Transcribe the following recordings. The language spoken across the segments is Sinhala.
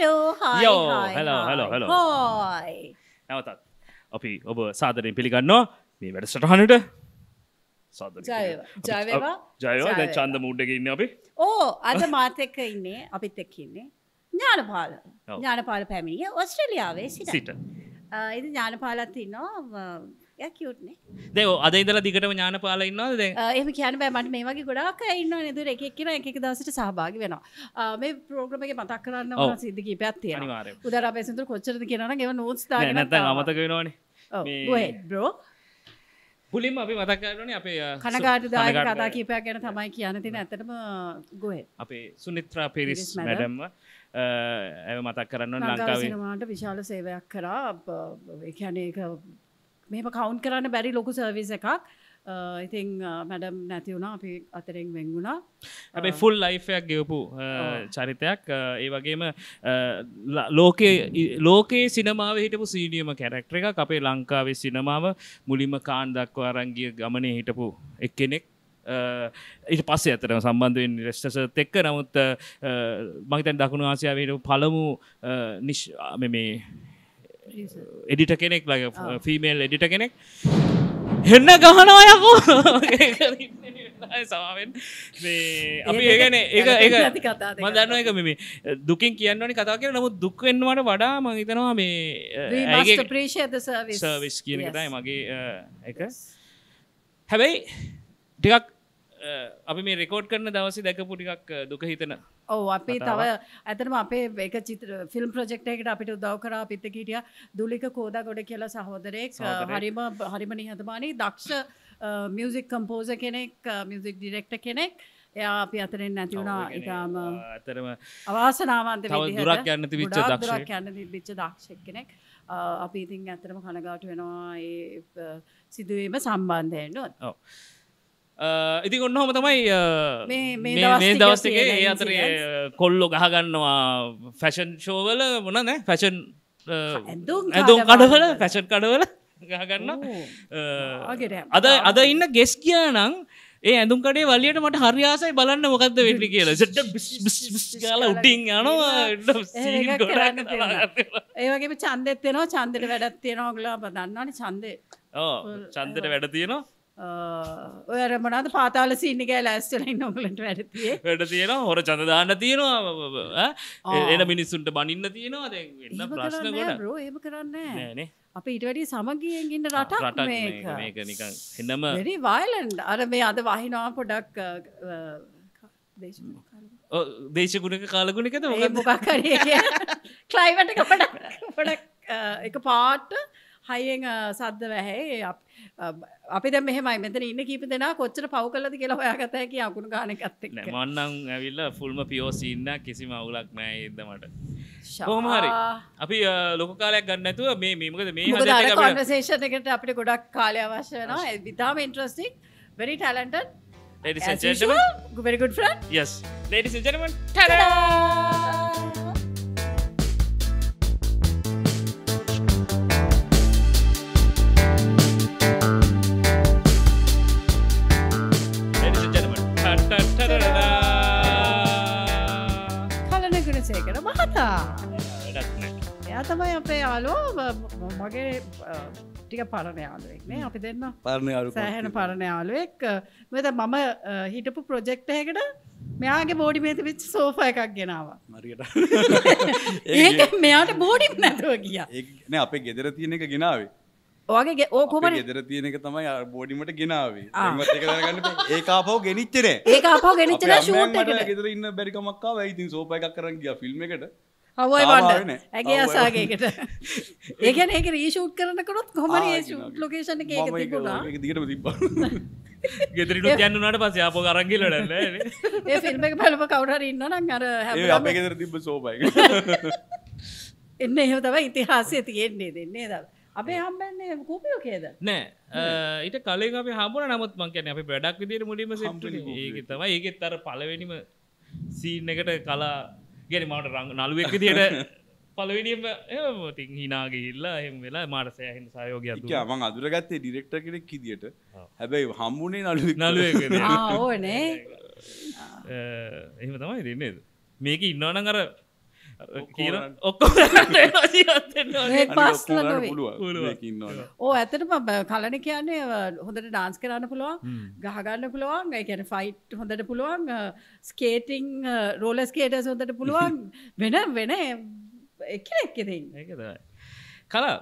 Hello, hi, Yo, hi, hello, hi, hello, hello. Hi. නැවතත් අපි ඔබ සාදරයෙන් පිළිගන්නවා මේ වැඩසටහනට. සාදරයෙන්. ජය වේවා. ජය වේවා. ජය වේවා. දැන් ඡන්ද මූඩ් එකේ ඉන්නේ අපි. ඕ අද මාත් එක්ක ඉන්නේ අපිත් එක්ක ඉන්නේ ඥානපාල. ඥානපාල පැමිණියේ ඕස්ට්‍රේලියාවේ සිට. ඉතින් ඥානපාලත් ඉන්නවා. එයා කියුට් නේ. දැන් ඔය අද ඉඳලා දිගටම ඥානපාල ඉන්නවද දැන්? එහෙම කියන්න බෑ මට මේ වගේ ගොඩාක් අය ඉන්නවනේ. දුර එක එක්කිනා එක එක දවසට සහභාගී වෙනවා. මේ ප්‍රෝග්‍රෑම් එකේ මතක් කරන්න ඕන සිද්ධ කීපයක් තියෙනවා. අනිවාර්යයෙන්. උදාර අපේසුන්දර කොච්චරද කියනවා නම් ඒව නෝට්ස් දාගෙන නෑ නැත්නම් අමතක වෙනවනේ. ඔව්. Go ahead bro. පුලින්ම අපි මතක් කරගන්නනේ අපේ කනගාටුදායක කතා කීපයක් ගැන තමයි කියන්න තියෙන. ඇත්තටම go ahead. අපේ සුනිත්‍රා පීරිස් මැඩම්ව ඒව මතක් කරන්න ඕන ලංකාවේ සිනමාවට විශාල සේවයක් කරා. ඒ කියන්නේ ඒක I count කරන්න බැරි ලොකු සර්විස් එකක් ඉතින් මැඩම් නැති වුණා අපි අතරින් වෙන් වුණා අපි ෆුල් ලයිෆ් එකක් ගෙවපු චරිතයක් ඒ වගේම ලෝකේ සිනමාවේ හිටපු සීනියම කැරක්ටර් එකක් අපේ ලංකාවේ සිනමාව මුලින්ම කාන් දක්වා අරංගිය ගමනේ හිටපු එක්කෙනෙක් ඊට පස්සේ අතරම සම්බන්ධ වෙන්නේ රෙස්ටර්සත් එක්ක නමුත් මම හිතන්නේ දකුණු ආසියාවේ හිටපු පළමු මේ editor connect like a female editor connect henna gahanawa yako සමාවෙන් මේ අපි ඒ කියන්නේ ඒක මම දන්නවා ඒක මේ දුකින් කියන්න ඕනේ කතාව කියලා නමුත් දුක් වෙනවට වඩා මම හිතනවා මේ මස්ට් අප්‍රීෂියේට් ද සර්විස් කියන එක තමයි මගේ එක හැබැයි ටිකක් අපි මේ රෙකෝඩ් කරන දවසේ දැකපු ටිකක් දුක හිතන ඔව් අපි තව ඇත්තටම අපේ එක චිත්‍ර ෆිල්ම් ප්‍රොජෙක්ට් එකකට අපිට උදව් කරා අපිත් එක්ක හිටියා දුලික කෝදාගොඩ කියලා සහෝදරයෙක් හරිම නිහතමානී දක්ෂ මියුසික් කම්පෝසර් කෙනෙක් මියුසික් ඩිරෙක්ටර් කෙනෙක් එයා අපි අතරින් නැති වුණා ඊටාම ඇත්තටම අවාසනාවන්ත විදිහට දුරක් යන්න තිබිච්ච දක්ෂ දුරක් යන්න තිබිච්ච දක්ෂ කෙනෙක් අපි ඉතින් ඇත්තටම කනගාටු වෙනවා ඒ සිදුවීම සම්බන්ධයෙන් ඔව් ඉතින් ඔන්න ඔහම තමයි මේ දවස් ටිකේ ඒ අතරේ කොල්ලෝ ගහ ගන්නවා ෆැෂන් ෂෝ වල මොන නෑ ෆැෂන් ඇඳුම් කඩවල ෆැෂන් කඩවල ගහ ගන්නවා අද ඉන්න ගෙස් කියනනම් ඒ ඇඳුම් කඩේ වලියට මට හරි ආසයි බලන්න මොකද්ද වෙන්නේ කියලා. සෙට් බිස් බිස් ගාලා උඩින් යනවා. සීන් ගොඩක් තියෙනවා. ඒ වගේම ඡන්දෙත් වෙනවා. ඡන්දෙට වැඩක් තියෙනවා. ඔයගොල්ලෝ දන්නවනේ ඡන්දේ. ඔව් ඡන්දෙට වැඩ තියෙනවා. ඔයර මොනවාද පාතාල සීන් එකේ ලෑස්තිලා ඉන්න ඔයගලන්ට වැඩ තියෙනවා හොර ඡන්ද දාන්න තියෙනවා එන මිනිස්සුන්ට බනින්න තියෙනවා දැන් වෙන ප්‍රශ්න ගොඩක් බ්‍රෝ එහෙම කරන්නේ නෑ නේ අපි ඊට වැඩිය සමගියෙන් ඉන්න රටක් මේක නිකන් එනම very violent අර මේ අද වහිනවා පොඩක් දේශගුණක කාලගුණකද මොකක් හරි ක්ලයිමට් එක පොඩක් එක පාට හයියෙන් සද්ද වැහේ අපි දැන් මෙහෙමයි මෙතන ඉන්න කීප දෙනා කොච්චර පව් කළාද කියලා හොයාගත හැකි අකුණු ගන්න එකත් එක්ක නෑ මම නම් ඇවිල්ලා ෆුල්ම පියෝ සීන් එක කිසිම අවුලක් නෑ ඒද්ද මට කොහොම හරි අපි ලොකු කාලයක් ගන්න නැතුව මේ මොකද මේ හැදෙන්නේ අපි කන්වර්සේෂන් එකට අපිට ගොඩක් කාලය අවශ්‍ය වෙනවා විතාම interesting very talented ladies and gentlemen very good friend yes ladies and gentlemen ta-da Kalana Gunasekara මහතා එයා තමයි අපේ යාළුවා මගේ ටික පරණ යාළුවෙක් නේ අපි දෙන්න පරණ යාළුවෙක් සෑහෙන පරණ යාළුවෙක් මම මම හිටපු ප්‍රොජෙක්ට් එකකට මෙයාගේ බෝඩි මේත වෙච්ච සෝෆා එකක් ගෙනාවා හරියට ඒක මෙයාට බෝඩි නැතුව ගියා නේ අපේ ගෙදර තියෙන එක ගෙනාවේ ඔයගේ ඕකමනේ ගෙදර තියෙන එක තමයි බෝඩිමට ගෙනාවේ. දැන්වත් ඒක දැනගන්න බෑ. ඒක ආපහු ගෙනිච්චේ නෑ. ඒක ආපහු ගෙනිච්චේ නෑ ෂූට් එකට. මට ගෙදර ඉන්න බැරි කමක් ආවා. ඉතින් සෝපා එකක් කරන් ගියා ෆිල්ම් එකට. අවුයි වන්න. ඇගේ අසාගේ එකට. ඒ කියන්නේ ඒක රීෂූට් කරන්න කළොත් කොහොමද ඒ ෂූට් ලොකේෂන් එකේ ඒක තිබුණා. ඒක දිගටම තිබ්බා. ගෙදරිනුත් යන්න උනාට පස්සේ ආපහු කරන් ගිහලා නෑ නේ. ඒ ෆිල්ම් එක බලපුව කවුරු හරි ඉන්නවා නම් අර හැබැයි අපේ ගෙදර තිබ්බ සෝපා එක. එන්නේ එහෙම තමයි ඉතිහාසයේ තියෙන්නේ දෙන්නේ නේද? අපේ හම්බන්නේ කූපියෝ කේද නෑ ඊට කලින් අපි හම්බුණා නමුත් මං කියන්නේ අපි වැඩක් විදියට මුලින්ම සෙට් වුණේ ඒක තමයි ඒකෙත් අර පළවෙනිම සීන් එකට කලා කියන්නේ මට නළුවෙක් විදියට පළවෙනිම එහෙම ඉතින් hina ගිහිල්ලා එහෙම වෙලා මාට සෑහෙන සහයෝගයක් දුන්නා මං අඳුරගත්තේ ඩිරෙක්ටර් කෙනෙක් විදියට හැබැයි හම්බුනේ නළුවෙක් නේද ආ ඕනේ එහෙම තමයි දෙන්නේ මේක ඉන්නවනම් අර ඕ ඇතටම කලන කියන්නේ හොඳට ඩාන්ස් කරන්න පුළුවන් ගහගන්න පුළුවන් ඒ කියන්නේ ෆයිට් හොඳට පුළුවන් ස්කේටිං රෝලර් ස්කේටර්ස් හොඳට පුළුවන් වෙන වෙන එක්කෙනෙක් ඉතින් ඒක තමයි කලා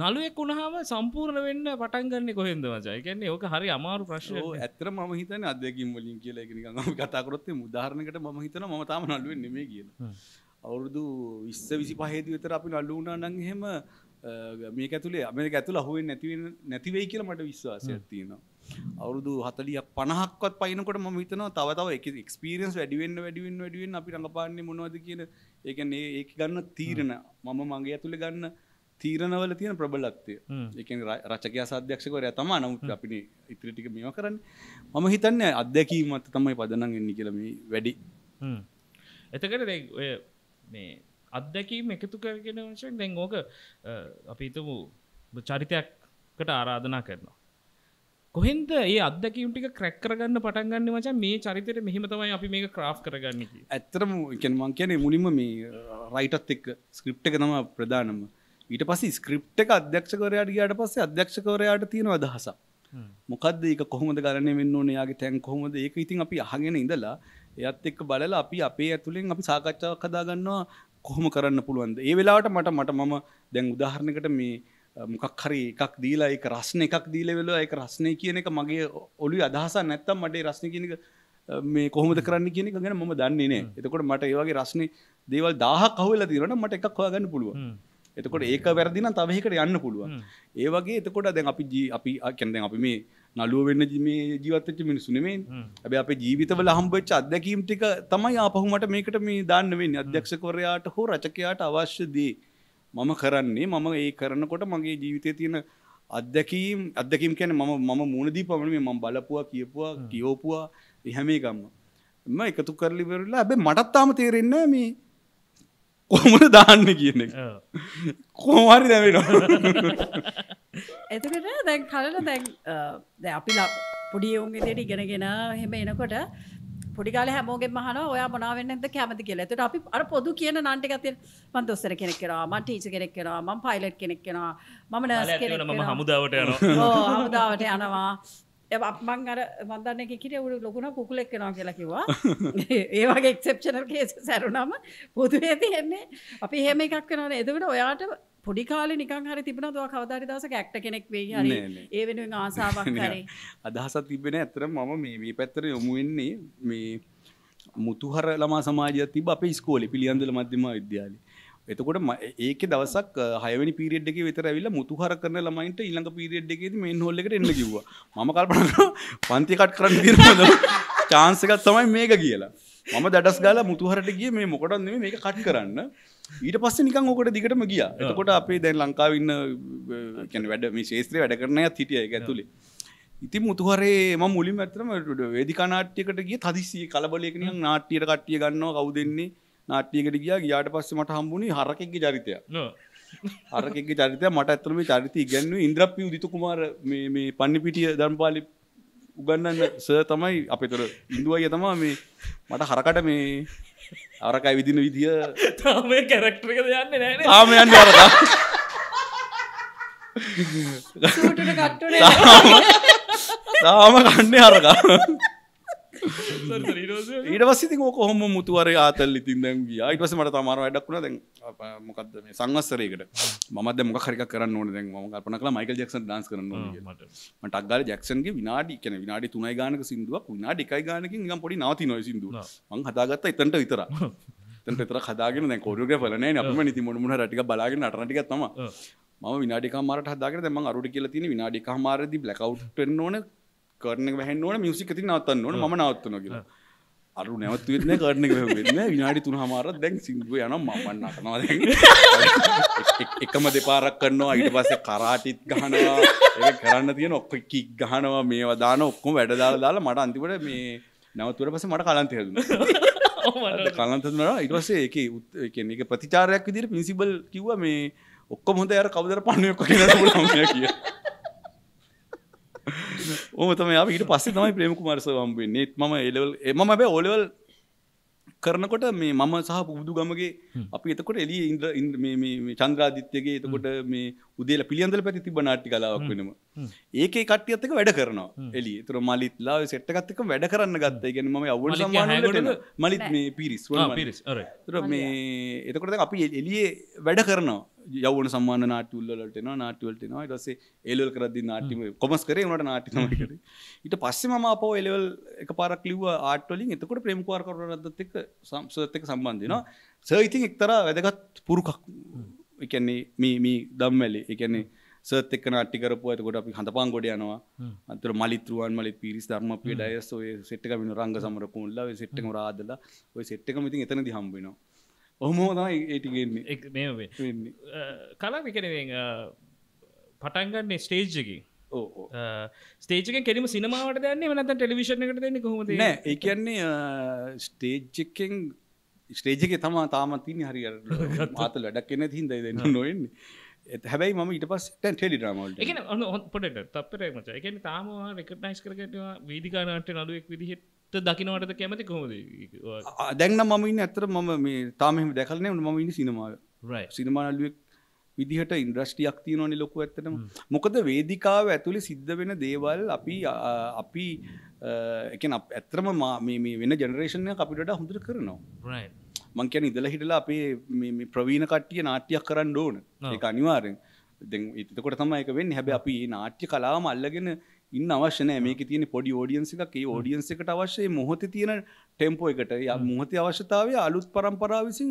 නළුවෙක් වුණාම සම්පූර්ණ වෙන්න පටන් ගන්නෙ කොහෙන්ද මචං? ඒ කියන්නේ ඕක හරි අමාරු ප්‍රශ්නයක්. ඔව් ඇත්තටම මම හිතන්නේ අධ්‍යක්ීම් වලින් කියලා ඒක නිකන් අපි කතා කරොත් මේ උදාහරණයකට මම හිතනවා මම තාම නළුවෙක් නෙමෙයි කියලා. අවුරුදු 20 25 දී විතර අපි නළු වුණා නම් එහෙම මේක ඇතුලේ මේක ඇතුලේ අහුවෙන්නේ නැති වෙයි කියලා මට විශ්වාසයක් තියෙනවා. අවුරුදු 40ක් 50ක්වත් පයින්නකොට මම හිතනවා තව තව එක්ස්පීරියන්ස් වැඩි වෙන්න අපි රඟපාන්නේ මොනවද කියන ඒ කියන්නේ ඒක ගන්න තීරණ මම මගේ ඇතුලේ ගන්න තීරණවල තියෙන ප්‍රබලත්වය. ඒ කියන්නේ රචකයා අධ්‍යක්ෂකවරයා තමයි. නමුත් අපි ඉතිරි ටික මේවා කරන්නේ. මම හිතන්නේ අධ්‍යක්ීමත් තමයි පදනම් වෙන්නේ කියලා මේ වැඩි. එතකොට දැන් ඔය මේ අධ්‍යක්ීම එකතු කරගෙන වශයෙන් දැන් ඕක අපි හිතමු චරිතයකට ආරාධනා කරනවා. කොහෙන්ද මේ අධ්‍යක්ීම් ටික ක්‍රැක් කරගන්න පටන් ගන්නෙ මචං? මේ චරිතෙට මෙහෙම තමයි අපි මේක ක්‍රාෆ්ට් කරගන්නේ කියලා. ඇත්තටම කියන්නේ මම කියන්නේ මුලින්ම මේ රයිටර්ත් එක්ක ස්ක්‍රිප්ට් එක තමයි ප්‍රධානම. ඊට පස්සේ ස්ක්‍රිප්ට් එක අධ්‍යක්ෂකවරයාට ගියාට පස්සේ අධ්‍යක්ෂකවරයාට තියෙන අදහසක්. මොකද්ද ඒක කොහොමද ගණනය වෙන්න ඕනේ? එයාගේ තැන් කොහොමද? ඒක ඉතින් අපි අහගෙන ඉඳලා එයාත් එක්ක බලලා අපි අපේ ඇතුලෙන් අපි සාකච්ඡාවක් හදා ගන්නවා කොහොම කරන්න පුළුවන්ද? ඒ වෙලාවට මට මම දැන් උදාහරණයකට මේ මොකක් හරි එකක් දීලා ඒක රස්නේ එකක් දීලා වෙලාව ඒක රස්නේ කියන එක මගේ ඔළුවේ අදහසක් නැත්තම් මට ඒ රස්නේ කියන එක මේ කොහොමද කරන්න කියන එක ගැන මම දන්නේ නැහැ. එතකොට මට ඒ වගේ රස්නේ දේවල් 1000ක් අහුවෙලා තියෙනවා නම් මට එකක් හොයාගන්න පුළුවන්. එතකොට ඒක වැරදි නම් තව එකකට යන්න පුළුවන්. ඒ වගේ එතකොට දැන් අපි කියන්නේ දැන් අපි මේ නළුව වෙන්න මේ ජීවත් වෙච්ච මිනිස්සු නෙමෙයිනේ. හැබැයි අපේ ජීවිතවල හම්බෙච්ච අත්දැකීම් ටික තමයි ආපහු මට මේකට මේ දාන්න වෙන්නේ. අධ්‍යක්ෂකවරයාට හෝ රචකයාට අවශ්‍ය දේ මම කරන්නේ. මම ඒ කරනකොට මගේ ජීවිතයේ තියෙන අත්දැකීම් කියන්නේ මම මූණ දීපමනේ මේ මම බලපුවා කියපුවා කියෝපුවා එහෙම එකම මම එකතු කරලි වෙරලා. හැබැයි මටත් තාම තේරෙන්නේ නැහැ මේ කොහොමද දාන්න කියන එක. කොහොම හරි දැනෙනවා. එතකොට දැන් කලන දැන් අපි පොඩි යෝන් ඉදිරියට ඉගෙනගෙන එහෙම එනකොට පොඩි කාලේ හැමෝගෙම අහනවා ඔයා මොනවා වෙන්න නැද්ද කැමති කියලා. එතකොට අපි අර පොදු කියන නන් ටිකක් තියෙන මම දොස්තර කෙනෙක් වෙනවා, මම ටීචර් කෙනෙක් වෙනවා, මම පයිලට් කෙනෙක් වෙනවා, මම නර්ස් කෙනෙක් වෙනවා, මම හමුදාවට යනවා. ඔව් හමුදාවට යනවා. මං අර මන් දන්න එක කිරේ උඩ ලොකුන කුකුලෙක් වෙනවා කියලා කිව්වා. ඒ වගේ එක්සෙප්ෂනල් කේසස් ඇරුණාම පොදුවේ තියෙන්නේ අපි එහෙම එකක් කරනවානේ. එතකොට ඔයාට පොඩි කාලේ නිකන් හරි තිබුණාද ඔයා කවදා හරි දවසක ඇක්ටර් කෙනෙක් වෙයි හරි ඒ වෙනුවෙන් ආසාවක් හරි අදහසක් තිබෙන්නේ? ඇත්තටම මම මේ පැත්තට යොමු වෙන්නේ මේ මුතුහර ළමා සමාජයක් තිබ්බ අපේ ඉස්කෝලේ පිළියන්දල මධ්‍යම විද්‍යාලේ. එතකොට ඒකේ දවසක් 6 වෙනි පීරියඩ් එකේ විතර ඇවිල්ලා මුතුහර කරන ළමයින්ට ඊළඟ පීරියඩ් එකේදී මේන් හෝල් එකට එන්න කිව්වා. මම කල්පනා කරා පන්ති කට් කරන්න දිනනද chance එකක් තමයි මේක කියලා. මම දඩස් ගාලා මුතුහරට ගියේ මේ මොකටද නෙමෙයි මේක කට් කරන්න. ඊට පස්සේ නිකන් ඕකට දිගටම ගියා. එතකොට අපේ දැන් ලංකාවේ ඉන්න කියන්නේ වැඩ මේ ශාස්ත්‍රයේ වැඩ කරන අයත් හිටියා ඒක ඇතුලේ. ඉතින් මුතුහරේ මම මුලින්ම ඇත්තටම වේදිකා නාට්‍යයකට ගියේ තදිසිය කලබලයක නිකන් නාට්‍යයට කට්ටිය ගන්නවා කවුද එන්නේ නාට්‍යයකට ගියාට පස්සේ මට හම්බුනේ හරකෙක්ගේ චරිතය. හරකෙක්ගේ චරිතය මට ඇත්තටම මේ චරිතය ඉගෙනුවේ ඉන්ද්‍රප්පී උදිත කුමාර මේ පන්නිපිටිය ධර්මපාලි උගන්වන සර් තමයි අපේතර ඉන්දුවයියා තමයි මේ මට හරකට මේ හරකයි විදින විදිය තාම ඒ කැරක්ටර් එකද යන්නේ නැහැ නේද? තාම යන්නේ හරකා. සූටුට කට්ටුනේ. තාම කන්නේ හරකා. ඊට පස්සේ ඉතින් ඕක කොහොම මුතුවරේ ආතල් ඉතින් දැන් ගියා. ඊට පස්සේ මට තමාර වැඩක් වුණා. දැන් මොකද්ද මේ සංවත්සරයකට මමත් දැන් මොකක් හරි එකක් කරන්න ඕනේ. දැන් මම කල්පනා කළා මයිකල් ජැක්සන් ඩාන්ස් කරන්න ඕනේ කියලා. මම ටක් ගාලා ජැක්සන්ගේ විනාඩි 3යි ගානක සින්දුවක් විනාඩි 2යි ගානකින් නිකන් පොඩි නවතින ඔය සින්දුව. මම හදාගත්තා එතනට විතරක්. එතනට විතරක් හදාගෙන දැන් කොරියෝග්‍රැෆර් නෑනේ අපිම නිති මොන හරි ටිකක් බලාගෙන නටන ටිකක් තමයි. මම විනාඩි 1කමාරට හදාගෙන දැන් මම අරුඩි කියලා තියෙන විනාඩි 1කමාරදී බ්ලැක් අවුට් වෙන්න ඕනේ. කර්ණක වැහෙන්න ඕන මියුසික් එකකින් නවත්තන්න ඕන මම නවත්තනවා කියලා. අරු නැවතුෙත් නෑ කර්ණ එක වැහෙන්නේ නෑ විනාඩි 3කමාරක් දැන් සිංගුව යනවා මම නටනවා දැන්. එකම දෙපාරක් කරනවා ඊට පස්සේ කරාටිත් ගහනවා ඒක කරන්න තියෙන ඔක්කොම කික් ගහනවා මේවා දාන ඔක්කොම වැඩ දාලා මට අන්තිමට මේ නැවතුනට පස්සේ මට කලන්ත හැදුනා. ඔව් මට කලන්ත හැදුනා. ඊට පස්සේ ඒකේ ඒ කියන්නේ ඒක ප්‍රතිචාරයක් විදිහට ප්‍රින්සිපල් කිව්වා මේ ඔක්කොම හොඳයි අර කවුදර පන්නේ ඔක්කොම කියලා බුලම් කියලා. ඕම තමයි අපි ඊට පස්සේ තමයි ප්‍රේම කුමාර සර් හම්බ වෙන්නේ. ඒත් මම ඒ ලෙවල් මම හැබැයි ඕ ලෙවල් කරනකොට මේ මම සහ බුදුගමගේ අපි එතකොට එළියේ ඉන්ද්‍ර මේ චන්ද්‍රාදිත්‍යගේ එතකොට මේ උදේලා පිළියන්දල පැති තිබ්බ නාට්‍ය කලාවක් වෙනම. ඒකේ කට්ටියත් එක්ක වැඩ කරනවා එළියේ. ඒතර මලිත්ලා ඔය සෙට් එකත් එක්ක වැඩ කරන්න ගත්තා. ඒ කියන්නේ මම අවුල් සම්මානවලට මලිත් මේ පීරිස් වල පීරිස්. ඔරයි. ඒතර මේ එතකොට දැන් අපි එළියේ වැඩ කරනවා. යවුණ සම්මාන නාට්‍ය වලට එනවා නාට්‍ය වලට එනවා. ඊට පස්සේ A level කරද්දී නාට්‍ය කොමර්ස් කරේ උනාට නාට්‍ය තමයි කරේ. ඊට පස්සේ මම ආපහු A level එකපාරක් ලිව්වා ආට් වලින්. එතකොට ප්‍රේම කුමාර කරුණාරත්නත් එක්ක සර්ත් එක්ක සම්බන්ධ වෙනවා. සර් ඉතින් එක්තරා වැදගත් පුරුකක්. ඒ කියන්නේ මේ ධම්මැලි. ඒ කියන්නේ සර්ත් එක්ක නාට්‍ය කරපුවා. එතකොට අපි හඳපන් ගොඩ යනවා. අන්තර මලිත්‍රුවන් මලිත් පීරිස් ධර්මප්‍රිය ඩයස් ඔය සෙට් එක වෙන රංග සමර කුණුල්ලා ඔය සෙට් එකම රාදලා ඔය සෙට් එකම ඉතින් එතනදී හම්බ වෙනවා. කලා විකෙන පටන්ගන්න ස්ටේජ්ජකින් ස්ටේජකෙන් කෙරීම සිනමාවට දන්නේ වනත ටෙලිවිශණ එකට දෙන්න කොහොමද ඒ කියන්නේ ස්ටේජ්ජකෙන් ස්ටේජක තමා තාමත්තින හරි පාතල වැඩක් කෙන හින්ද දෙන්න නොවෙන්නේ හැබැයි මම ඊට පස්සේ ටෙලි ඩ්‍රාමාවලට ඒ කියන්නේ ඔන්න පොඩට තප්පරේ මචං ඒ කියන්නේ තාම රෙකග්නයිස් කරගන්නවා වේදිකා නාට්‍ය නළුවෙක් විදිහට දකින්නටද කැමති කොහොමද දැන් නම් මම ඉන්නේ අතර මම මේ තාම එහෙම දැකලා නැහැ මම ඉන්නේ සිනමාවේ රයිට් සිනමා නළුවෙක් විදිහට ඉන්ඩස්ට්‍රියක් තියෙනවනේ ලොකු ඇත්තටම මොකද වේදිකාව ඇතුලේ සිද්ධ වෙන දේවල් අපි ඒ කියන්නේ අත්‍තරම මේ වෙන ජෙනරේෂන් එක අපිට වඩා හොඳට කරනවා රයිට් මං කියන්නේ ඉඳලා හිටලා අපි මේ ප්‍රවීණ කට්ටිය නාට්‍යයක් කරන්න ඕන. ඒක අනිවාර්යෙන්. දැන් එතකොට තමයි ඒක වෙන්නේ. හැබැයි අපි මේ නාට්‍ය කලාවම අල්ලගෙන ඉන්න අවශ්‍ය නැහැ. මේකේ තියෙන පොඩි ඔඩියන්ස් එකක්. ඒ ඔඩියන්ස් එකට අවශ්‍ය මේ මොහොතේ තියෙන ටෙම්පෝ එකට, මේ මොහොතේ අවශ්‍යතාවය අලුත් පරම්පරාව විසින්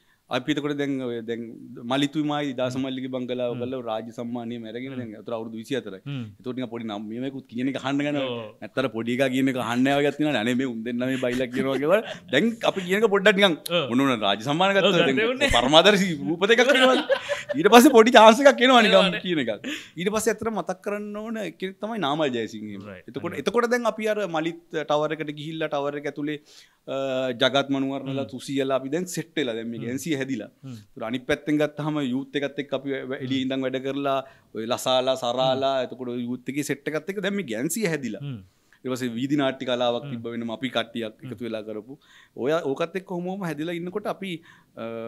අපිතකොට දැන් මලිතුමයි දාසමල්ලිගේ බංගලාව ගල රාජ්‍ය සම්මානය මැරගෙන දැන් අතර අවුරුදු 24යි. ඒතකොට නිකන් පොඩි නම් මේකත් කියන එක අහන්න ගන්න. නැත්තර පොඩි එකා කියන එක අහන්න යාවගත් තියෙනවා. අනේ මේ උන් දෙන්නා මේ බයිලා කියනවා කියලා. දැන් අපි කියන එක පොඩ්ඩක් නිකන් මොන මොන රාජ්‍ය සම්මාන ගත්තා දැන් පරමාදර්ශි රූප දෙකක් වෙනවා. ඊට පස්සේ පොඩි chance එකක් එනවා නිකන් කියන එකක්. ඊට පස්සේ අතර මතක් කරන්න ඕන කෙනෙක් තමයි නාමල් ජයසිංහ එහෙම. එතකොට දැන් අපි අර මලිත් ටවර් එකට ගිහිල්ලා ටවර් එක ඇතුලේ ජගත් මනුවරනලා තුසියලා අපි දැන් සෙට් වෙලා දැන් මේක NC හැදිලා. ඒතර අනිත් පැත්තෙන් ගත්තාම යූත් එකත් එක්ක අපි එළියේ ඉඳන් වැඩ කරලා ඔය ලසාලා සරාලා එතකොට යූත් එකේ සෙට් එකත් එක්ක දැන් මේ NC හැදිලා. ඊට පස්සේ වීදි නාට්‍ය කලාවක් තිබ්බ වෙනම අපි කට්ටියක් එකතු වෙලා කරපු. ඔය ඕකත් එක්ක කොහොමම හැදිලා ඉන්නකොට අපි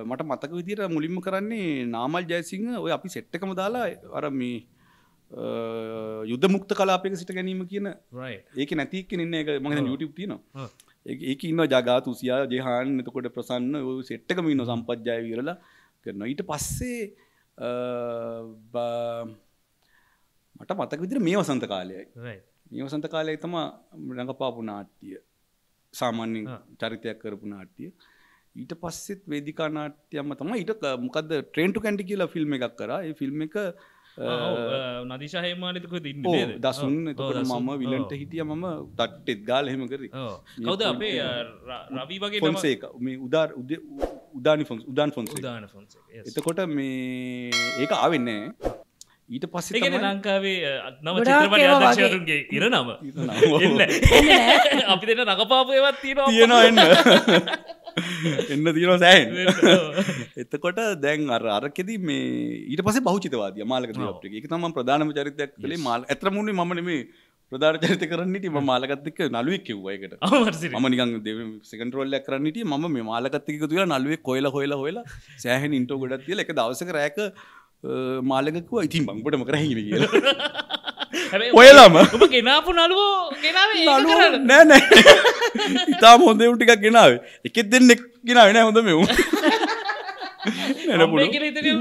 මට මතක විදියට මුලින්ම කරන්නේ නාමල් ජයසිංහ ඔය අපි සෙට් එකම දාලා අර මේ යුද මුක්ත කලාපයක සිට ගැනීම කියන ඒක නැති එක්කනේ ඉන්නේ ඒක මම දැන් YouTube තියෙනවා. ඒක ඉන්නවා ජගාත් උසියා ජෙහාන් එතකොට ප්‍රසන්න ඔය සෙට් එකම ඉන්නවා සම්පජ්ජය විරලා කරනවා ඊට පස්සේ මට මතක විදිහට මේ වසන්ත කාලයයි මේ වසන්ත කාලයයි තමයි රඟපාපු නාට්‍ය සාමාන්‍ය චරිතයක් කරපු නාට්‍ය ඊට පස්සෙත් වේදිකා නාට්‍යයක්ම තමයි ඊට මොකද්ද ට්‍රේන් ටු කැන්ඩි කියලා ෆිල්ම් එකක් කරා ඒ ෆිල්ම් එක නදිශා හේමාලිත් කොහෙද ඉන්නේ නේද? දසුන් එතකොට මම විලන්ට හිටියා මම තට්ටෙත් ගාලා එහෙම කරේ. කවුද අපේ රවි වගේ නම ෆොන්සේක මේ උදාන ෆොන්සේක. එතකොට මේ ඒක ආවෙ නැහැ. ඊට පස්සේ තමයි ඒ ලංකාවේ නව චිත්‍රපටය අධ්‍යක්ෂවරුන්ගේ ඉරනම එන්නේ නැහැ. අපි දෙන්න රඟපාපු ඒවා තියෙනවා එන්න තියෙනවා සෑහෙන. එතකොට දැන් අරකෙදි මේ ඊට පස්සේ බහුචිතවාදියා මාලක ට්‍රිප් එක. ඒක තමයි මම ප්‍රධානම චරිතයක් කළේ. ඇත්තම උන්නේ මම නෙමෙයි ප්‍රධාන චරිත කරන්න හිටියේ. මම මාලකත් එක්ක නළුවෙක් කිව්වා ඒකට. මම නිකන් සෙකන්ඩ් රෝල් එකක් කරන්න හිටියේ. මම මේ මාලකත් එක්ක එකතු වෙලා නළුවෙක් හොයලා සෑහෙන ඉන්ට්‍රෝ ගොඩක් තියලා එක දවසක රෑක මාලක කිව්වා ඉතින් මං උඹටම කරහිනේ කියලා. ඔයලම ඔබ ගෙනාපු නළුවෝ ගෙනාවේ ඒක කරන්නේ නෑ නෑ ඉතාලම හොඳ උන් ටිකක් ගෙනාවේ එකෙක් දෙන්නෙක් ගෙනාවේ නෑ හොඳ මේ උන් නෑ නෑ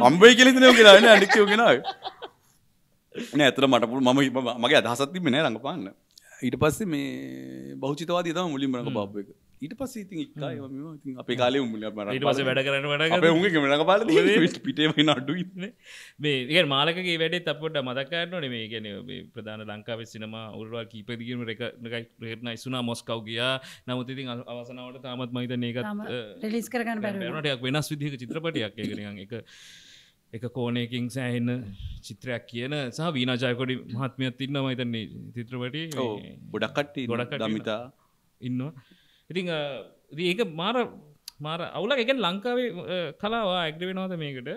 අම්බේ කියලා ඉතනේ ගෙනාවේ නෑ අනිත් කෝ ගෙනාවේ නෑ අතන මට මම මගේ අදහසක් තිබ්බේ නෑ රංගපාන්න ඊට පස්සේ මේ බහුචිතවාදී තමයි මුලින්ම රංගපාපු එක ඊට පස්සේ ඉතින් එක්කා ඒවා මේවා ඉතින් අපේ කාලේ උඹලා මරන්න ඊට පස්සේ වැඩ කරන්න වැඩ කරා අපේ උන්ගේ කැමරාක බලලා තියෙන්නේ පිටේ වෙන අඩු ඉන්නේ මේ කියන්නේ මාලකගේ වැඩේත් අපි පොඩ්ඩක් මතක් කරන්න ඕනේ මේ කියන්නේ මේ ප්‍රධාන ලංකාවේ සිනමා උරුවා කීපෙදි කියන රෙකග්නයිස් වුණා මොස්කව් ගියා නමුත් ඉතින් අවසනාවට තාමත් මම හිතන්නේ ඒකත් රිලීස් කරගන්න බැරි වුණා ටිකක් වෙනස් විදිහක චිත්‍රපටයක් ඒක නිකන් එක එක කෝණයකින් සෑහෙන චිත්‍රයක් කියන සහ වීනා ජයකොඩි මහත්මියත් ඉන්නවා මම හිතන්නේ චිත්‍රපටයේ ඔව් ගොඩක් කට්ටිය දමිතා ඉන්නවා ඉතින් ඒක මාර අවුලක් ඒ කියන්නේ ලංකාවේ කලාව ඇග්‍රී වෙනවද මේකට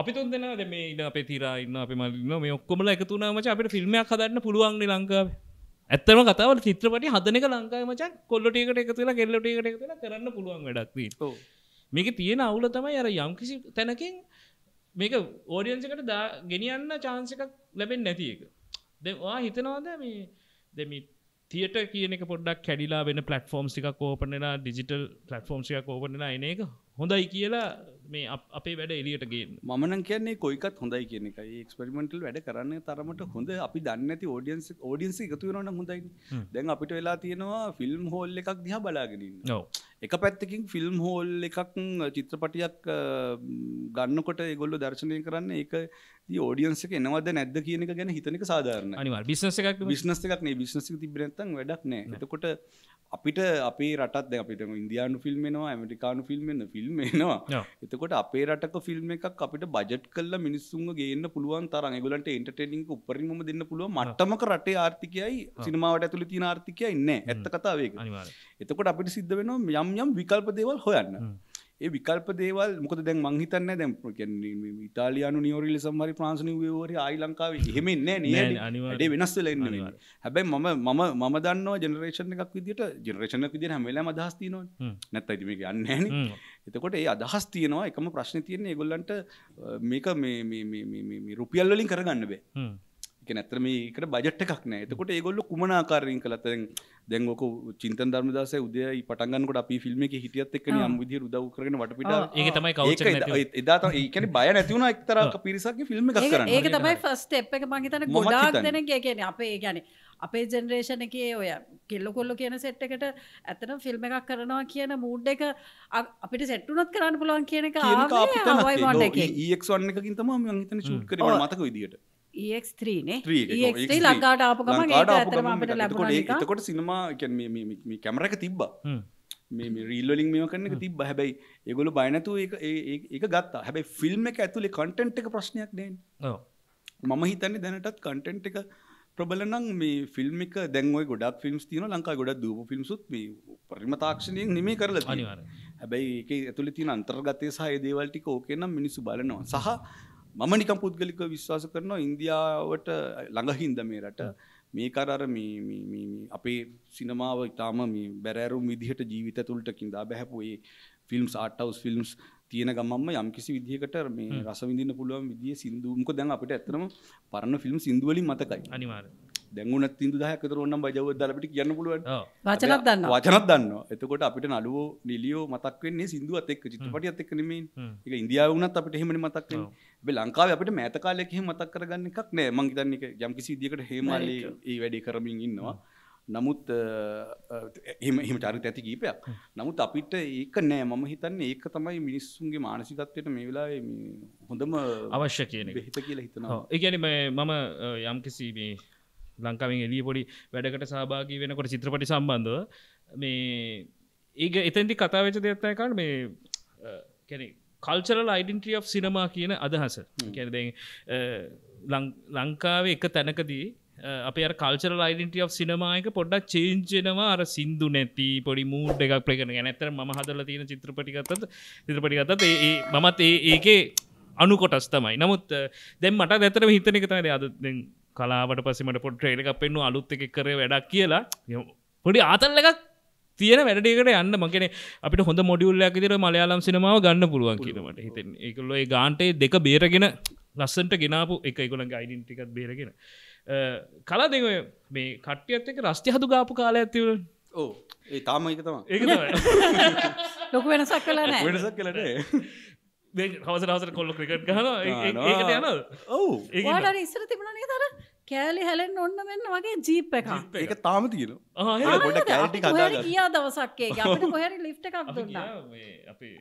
අපි තුන් දෙනා දැන් මේ ඉන්න අපේ තිරා ඉන්න අපේ මල් ඉන්න මේ ඔක්කොමලා එකතු වුණාම මචං අපිට ෆිල්ම් එකක් හදන්න පුළුවන් නේ ලංකාවේ ඇත්තම කතාව චිත්‍රපටි හදන එක ලංකාවේ මචං කොල්ලෝ ටිකට එකතු වෙලා කෙල්ලෝ ටිකට එකතු වෙලා කරන්න පුළුවන් වැඩක් නේ ඔව් මේකේ තියෙන අවුල තමයි අර යම් කිසි තැනකින් මේක ඔඩියන්ස් එකට ගෙනියන්න chance එකක් ලැබෙන්නේ නැති එක දැන් ඔයා හිතනවාද මේ දැන් මේ theater කියන එක පොඩ්ඩක් කැඩිලා වෙන platforms ටිකක් open වෙලා digital platforms ටිකක් open වෙලා එන එක හොඳයි කියලා මේ අපේ වැඩ එළියට ගේන්න. මම නම් කියන්නේ කොයිකත් හොඳයි කියන එකයි. මේ experimental වැඩ කරන්න තරමට හොඳ අපි දන්නේ නැති audience එකතු වෙනවා නම් හොඳයිනේ. දැන් අපිට වෙලා තියෙනවා film hall එකක් දිහා බලාගෙන ඉන්න. ඔව්. එක පැත්තකින් film hall එකක් චිත්‍රපටියක් ගන්නකොට ඒගොල්ලෝ දර්ශනය කරන්නේ ඒක දී audience එක එනවද නැද්ද කියන එක ගැන හිතන එක සාධාරණයි. අනිවාර්ය business එකක් නේ business එක තිබ්බේ නැත්නම් වැඩක් නැහැ. එතකොට අපිට අපේ රටත් දැන් අපිට ඉන්දියානු ෆිල්ම් එනවා ඇමරිකානු ෆිල්ම් එනවා. එතකොට අපේ රටක ෆිල්ම් එකක් අපිට බජට් කරලා මිනිස්සුන්ව ගේන්න පුළුවන් තරම් ඒගොල්ලන්ට entertaining එක උපරිමම දෙන්න පුළුවන් මට්ටමක රටේ ආර්ථිකයයි සිනමාවට ඇතුළේ තියෙන ආර්ථිකයයි නැහැ. ඇත්ත කතාව ඒක. අනිවාර්යයෙන්. එතකොට අපිට සිද්ධ වෙනවා යම් යම් විකල්ප දේවල් හොයන්න. ඒ විකල්ප දේවල් මොකද දැන් මං හිතන්නේ දැන් කියන්නේ මේ ඉතාලියානු නියෝරියලිසම් හරි ෆ්‍රාන්ස් නියුවේ හරි ආයි ලංකාවේ එහෙම ඉන්නේ නෑනේ වැඩේ වෙනස් වෙලා ඉන්නේ හැබැයි මම දන්නවා ජෙනරේෂන් එකක් විදියට හැම වෙලාවෙම අදහස් තියෙනවනේ නැත්නම් ඉතින් මේක යන්නේ නෑනේ එතකොට ඒ අදහස් තියෙනවා එකම ප්‍රශ්නේ තියෙන්නේ ඒගොල්ලන්ට මේක මේ රුපියල් වලින් කරගන්න බෑ කෙනෙක්තර මේකට බජට් එකක් නැහැ. එතකොට ඒගොල්ලෝ කුමන ආකාරයෙන් කළත් දැන් ඔක චින්තන ධර්මදාසය උදේයි පටන් ගන්නකොට අපි ෆිල්ම් එකේ හිටියත් එක්කනේ යම් විදිහට උදව් කරගෙන වටපිටාව ඒක තමයි කවුචර් නැති. ඒක එදා තමයි ඒ කියන්නේ බය නැති වුණා එක්තරා පිරිසක්ගේ ෆිල්ම් එකක් කරන්න. ඒක තමයි ෆස්ට් ස්ටෙප් එක මම හිතන්නේ ගොඩාක් දෙනෙක් ඒ කියන්නේ අපේ අපේ ජෙනරේෂන් එකේ ඔය කෙල්ලකොල්ල කියන සෙට් එකට ඇත්තටම ෆිල්ම් එකක් කරනවා කියන මූඩ් එක අපිට සෙට් වුණත් කරන්න පුළුවන් කියන එක ආවේ EX1 එකකින් තමයි මම හිතන්නේ ෂූට් කරේ මම මතක විදියට. EX3 නේ EX3 ලංකාවට ආපු ගමන් ඒක ඇත්තටම අපිට ලැබුණා ඒක. එතකොට සිනමා කියන්නේ මේ කැමරා එක තිබ්බා. මේ රීල් වලින් මේව කරන එක තිබ්බා. හැබැයි ඒගොල්ලෝ බය නැතුව ඒක ගත්තා. හැබැයි ෆිල්ම් එක ඇතුලේ කන්ටෙන්ට් එක ප්‍රශ්නයක් නෑනේ. ඔව්. මම හිතන්නේ දැනටත් කන්ටෙන්ට් එක ප්‍රබල නම් මේ ෆිල්ම් එක දැන් ওই ගොඩක් ෆිල්ම්ස් තියෙනවා ලංකාවේ ගොඩක් දූපු ෆිල්ම්ස් උත් මේ පරිම තාක්ෂණයෙන් නෙමෙයි කරලා තියෙන්නේ. අනිවාර්යයෙන්. හැබැයි ඒකේ ඇතුලේ තියෙන අන්තර්ගතය සහ ඒ දේවල් ටික ඕකේ නම් මිනිස්සු බලනවා. සහ මම නිකම් පුද්ගලික විශ්වාස කරනවා ඉන්දියාවට ළඟහින්ද මේ රට මේක අර මේ අපේ සිනමාව ඊටාම මේ බැරෑරුම් විදිහට ජීවිත තුලට කිඳා බහැපු ඒ ෆිල්ම්ස් ආර්ට් හවුස් ෆිල්ම්ස් තියෙන ගමම්ම යම් කිසි විදිහකට මේ රස විඳින්න පුළුවන් විදිහේ සින්දු මොකද දැන් අපිට ඇත්තටම පරණ ෆිල්ම් සින්දු වලින් මතකයි අනිවාර්යයෙන් දැන් උනත් 3000ක් විතර ඕනනම් බයවුවත් දාලා අපිට කියන්න පුළුවන්. ඔව්. වචනක් දන්නවා. එතකොට අපිට නළුවෝ නිලියෝ මතක් වෙන්නේ සින්දුවත් එක්ක චිත්‍රපටියත් එක්ක නෙමෙයිනේ. ඒක ඉන්දියාවේ වුණත් අපිට එහෙමනේ මතක් වෙන්නේ. හැබැයි ලංකාවේ අපිට මෑත කාලයක එහෙම මතක් කරගන්න එකක් නෑ. මං හිතන්නේ ඒක යම් කිසි විදියකට හේමාලේ මේ වැඩේ කරමින් ඉන්නවා. නමුත් එහෙම චරිත ඇති කීපයක්. නමුත් අපිට ඒක නෑ. මම හිතන්නේ ඒක තමයි මිනිස්සුන්ගේ මානසිකත්වයට මේ වෙලාවේ මේ හොඳම අවශ්‍ය කියන එක. බෙහෙත කියලා හිතනවා. ඒ කියන්නේ මම යම් කිසි මේ ලංකාවෙන් එළිය පොඩි වැඩකට සහභාගී වෙනකොට චිත්‍රපටි සම්බන්ධව මේ ඒක එතෙන්දි කතා වෙච්ච දෙයක් තමයි කාරණේ මේ කියන්නේ කල්චරල් ඩෙන්ටිටි ඔෆ් සිනමා කියන අදහස. කියන්නේ දැන් ලංකාවේ එක තැනකදී අපේ අර කල්චරල් ඩෙන්ටිටි ඔෆ් සිනමා එක පොඩ්ඩක් චේන්ජ් වෙනවා අර සින්දු නැති පොඩි මූඩ් එකක් ප්ලේ කරන. يعني ඇත්තටම මම හදලා තියෙන චිත්‍රපටි ගත්තත් ඒ මමත් ඒකේ අනු කොටස් තමයි. නමුත් දැන් මට ඇත්තටම හිතන එක තමයි අද දැන් කලාවට පස්සේ මට පොඩි ට්‍රේල් එකක් පෙන්නුවා අලුත් එකක් කරේ වැඩක් කියලා. පොඩි ආතල් එකක් තියෙන වැඩ ටිකකට යන්න මම කියන්නේ අපිට හොඳ මොඩියුල් එකක් විදියට මලයාලම් සිනමාව ගන්න පුළුවන් කියලා මට හිතෙන්නේ. ඒගොල්ලෝ ඒ ගාන්ටේ දෙක බේරගෙන ලස්සන්ට ගෙනාපු එක ඒගොල්ලන්ගේ ඩෙන්ටිටි එකත් බේරගෙන. කලදෙන් ඔය මේ කට්ටියත් එක්ක රස්ටි හදු ගාපු කාලයක් තිබුණා. ඔව්. ඒ තාම ඒක තමයි. ඒක තමයි. ලොකු වෙනසක් වෙලා නැහැ. වෙනසක් වෙලා නැහැ. හවසට කොල්ල ක්‍රිකට් ගහනවා ඒකට යනවා. ඔව්. ඒක. ඔයාලා ඉස්සර තිබුණා නේද අර කෑලි හැලෙන්න ඕන මෙන්න වගේ ජීප් එකක්. ඒක තාම තියෙනවා. ආ ඒක පොඩ්ඩක් කැලටි කතා කරලා. කියා දවසක් ඒක අපිට කොහරි ලිෆ්ට් එකක් දුන්නා. මේ අපේ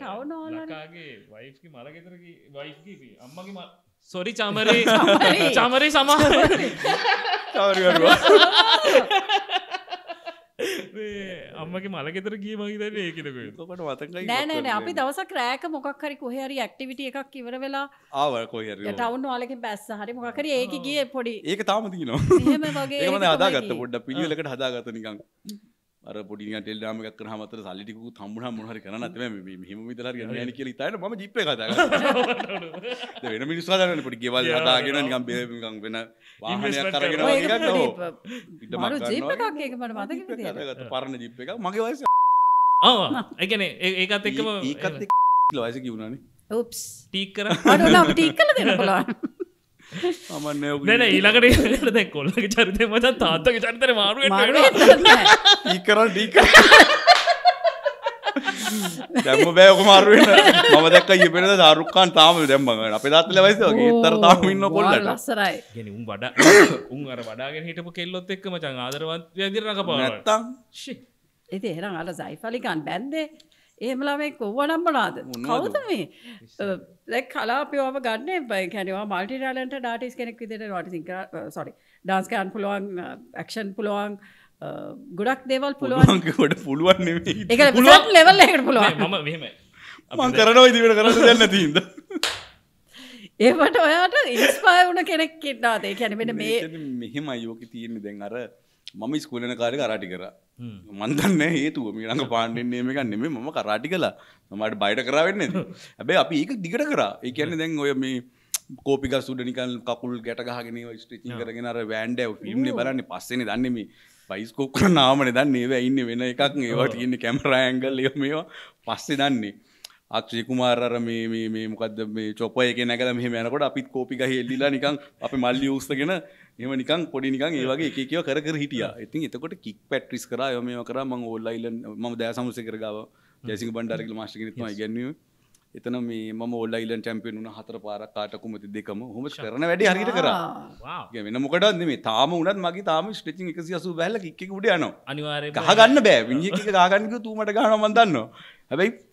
ටවුන් හෝල් ලකාගේ වයිෆ් කි මල ගෙදර කි වයිෆ් කි අම්මගේ මල සෝරි චමරි චමරි සමහර චමරි වරුවා. මේ අම්මගේ මල ගෙදර ගියේ මම හිතන්නේ ඒක නේද කොහොමද මතකයි නෑ නෑ නෑ අපි දවසක් රෑයක මොකක් හරි කොහේ හරි ඇක්ටිවිටි එකක් ඉවර වෙලා ආව කොහේ හරි ටවුන් හෝල් එකෙන් බැස්සා හරි මොකක් හරි ඒකේ ගියේ පොඩි ඒක තාම තියෙනවා එහෙම වගේ ඒක මම හදාගත්ත පොඩ්ඩක් පිළිවෙලකට හදාගත්ත නිකන් අර පොඩි නිකන් ටෙලිග්‍රෑම් එකක් කරාම අතර සල්ලි ටිකකුත් හම්බුනහම මොන හරි කරන්න නැත්නම් මේ මෙහෙම විතර හරි ගන්න යන්නේ කියලා හිතාගෙන මම ජීප් එක හදාගත්තා. ඒ වෙන මිනිස්සු හදාගෙන පොඩි ගෙවල් හදාගෙන නිකන් නිකන් වෙන වාහනයක් අරගෙන වගේ ගන්න ඕ. මරු ජීප් එකක් ඒක මට මතකෙම තියෙනවා. පරණ ජීප් එකක් මගේ වයස. ආ ඒ කියන්නේ ඒකත් එක්කම ඒකත් එක්ක කිලෝ වයස කිවුණානේ. ඔප්ස් ටීක් කරා. අර ඔන්න ටීක් කළා දෙන්න පුළුවන්. ඒමලාමේ කොවනම් මොනවාද කවුද මේ ලයික් කලාපියව ගන්න එපයි කියනවා মালටි ටැලන්ටඩ් ආටිස්ට් කෙනෙක් විදිහට රොටිසින් කරා සෝරි ඩාන්ස් කරන්න පුළුවන් ඇක්ෂන් පුළුවන් ගොඩක් දේවල් පුළුවන් ගොඩ පුළුවන් නෙමෙයි ඒක පුළුවන් ලෙවල් එකකට පුළුවන් මම මෙහෙමයි මම කරනවා ඉතින් වෙන කරන්න දෙයක් නැති ඉඳ ඒකට ඔයාට ඉන්ස්පයර් වුණ කෙනෙක් ඉන්නවාද ඒ කියන්නේ මෙන්න මේ මෙහෙමයි ඔකේ තියෙන්නේ දැන් අර මම ඉස්කෝලේ යන කාලේ කරාටි කරා මම දන්නේ හේතුව මී ළඟ පාණ්ඩෙන්නේ මේක නෙමෙයි මම කරාටි කළා මමට බයිට කරා වෙන්නේ නැති හැබැයි අපි ඒක දිගට කරා ඒ කියන්නේ දැන් ඔය මේ කෝපිකා සුඩ නිකන් කකුල් ගැට ගහගෙන ඒවා ස්ටිචින් කරගෙන අර වෑන්ඩෑව ෆිල්ම් නේ බලන්නේ පස්සේනේ දන්නේ මේ බයිස්කෝප් කරන නාමනේ දන්නේ ඒවා ඉන්නේ වෙන එකක් ඒවා තියෙන්නේ කැමරා ඇන්ගල් ඒවා මේවා පස්සේ දන්නේ අක්ෂය කුමාර අර මේ මේ මේ මොකද්ද මේ චොපර් එකේ නැගලා මෙහෙම යනකොට අපිත් කෝපි ගහේ එල්ලිලා නිකන් අපේ මල්ලි උස්සගෙන එහෙම නිකන් පොඩි නිකන් ඒ වගේ එක එකව කර කර හිටියා. ඉතින් එතකොට කික් පැට්‍රිස් කරා ඒව මේව කරා මම ඕල් අයිලන්ඩ් මම දයාසමුසේ කර ගාව ජයසිංහ බණ්ඩාර කියලා මාස්ටර් කෙනෙක් තමයි ඉගෙනුවේ. එතන මේ මම ඕල් අයිලන්ඩ් චැම්පියන් වුණා හතර පාරක් කාට කුමති දෙකම. කොහොමද කරන වැඩේ හරියට කරා. වාව්. වෙන මොකටවත් නෙමෙයි. තාම උනත් මගේ තාම ස්ට්‍රෙචින් 180 බැහැලා කික් එක උඩ යනවා. අනිවාර්යයෙන්ම ගහ ගන්න බෑ. විනියෙක් එක ගහ ගන්න කිව්ව තුමට ගහනවා මම දන්නවා. හැබැයි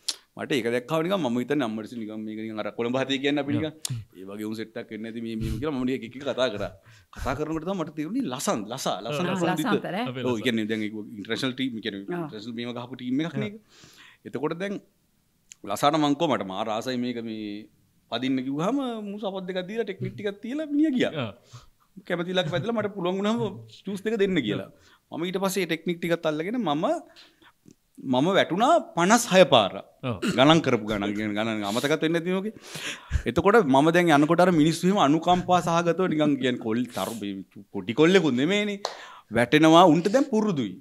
මට ඒක දැක්කව නිකන් මම හිතන්නේ අම්මට නිකන් මේක නිකන් අර කොළඹ හතේ කියන්නේ අපි නිකන් ඒ වගේ උන් සෙට් එකක් වෙන්නේ නැති මේ මේ කියලා මම නිකන් එක එක කතා කරා කතා කරනකොට තමයි මට තේරුණේ ලසන් ඔව් කියන්නේ දැන් ඒක ඉන්ටර්නැෂනල් ටීම් කියන්නේ ඉන්ටර්නැෂනල් මේව ගහපු ටීම් එකක් නේද එතකොට දැන් ලසාට මං කො මට මා රාසයි මේක මේ පදින්න කිව්වහම මූස අපොත් දෙකක් දීලා ටෙක්නික් ටිකක් තියලා මිනිහා ගියා කැමති ලක් වැදලා මට පුළුවන් වුණාම චූස් දෙක දෙන්න කියලා මම ඊට පස්සේ ටෙක්නික් ටිකක් අල්ලගෙන මම වැටුණා 56 පාර ගණන් කරපු ගණන් ගණන් අමතකත් වෙන්නේ නැති මොකේ එතකොට මම දැන් යනකොට අර මිනිස්සු එහෙම අනුකම්පා සහගතව නිකන් කියන්නේ කොල් පොඩි කොල්ලෙකුත් නෙමෙයිනේ වැටෙනවා උන්ට දැන් පුරුදුයි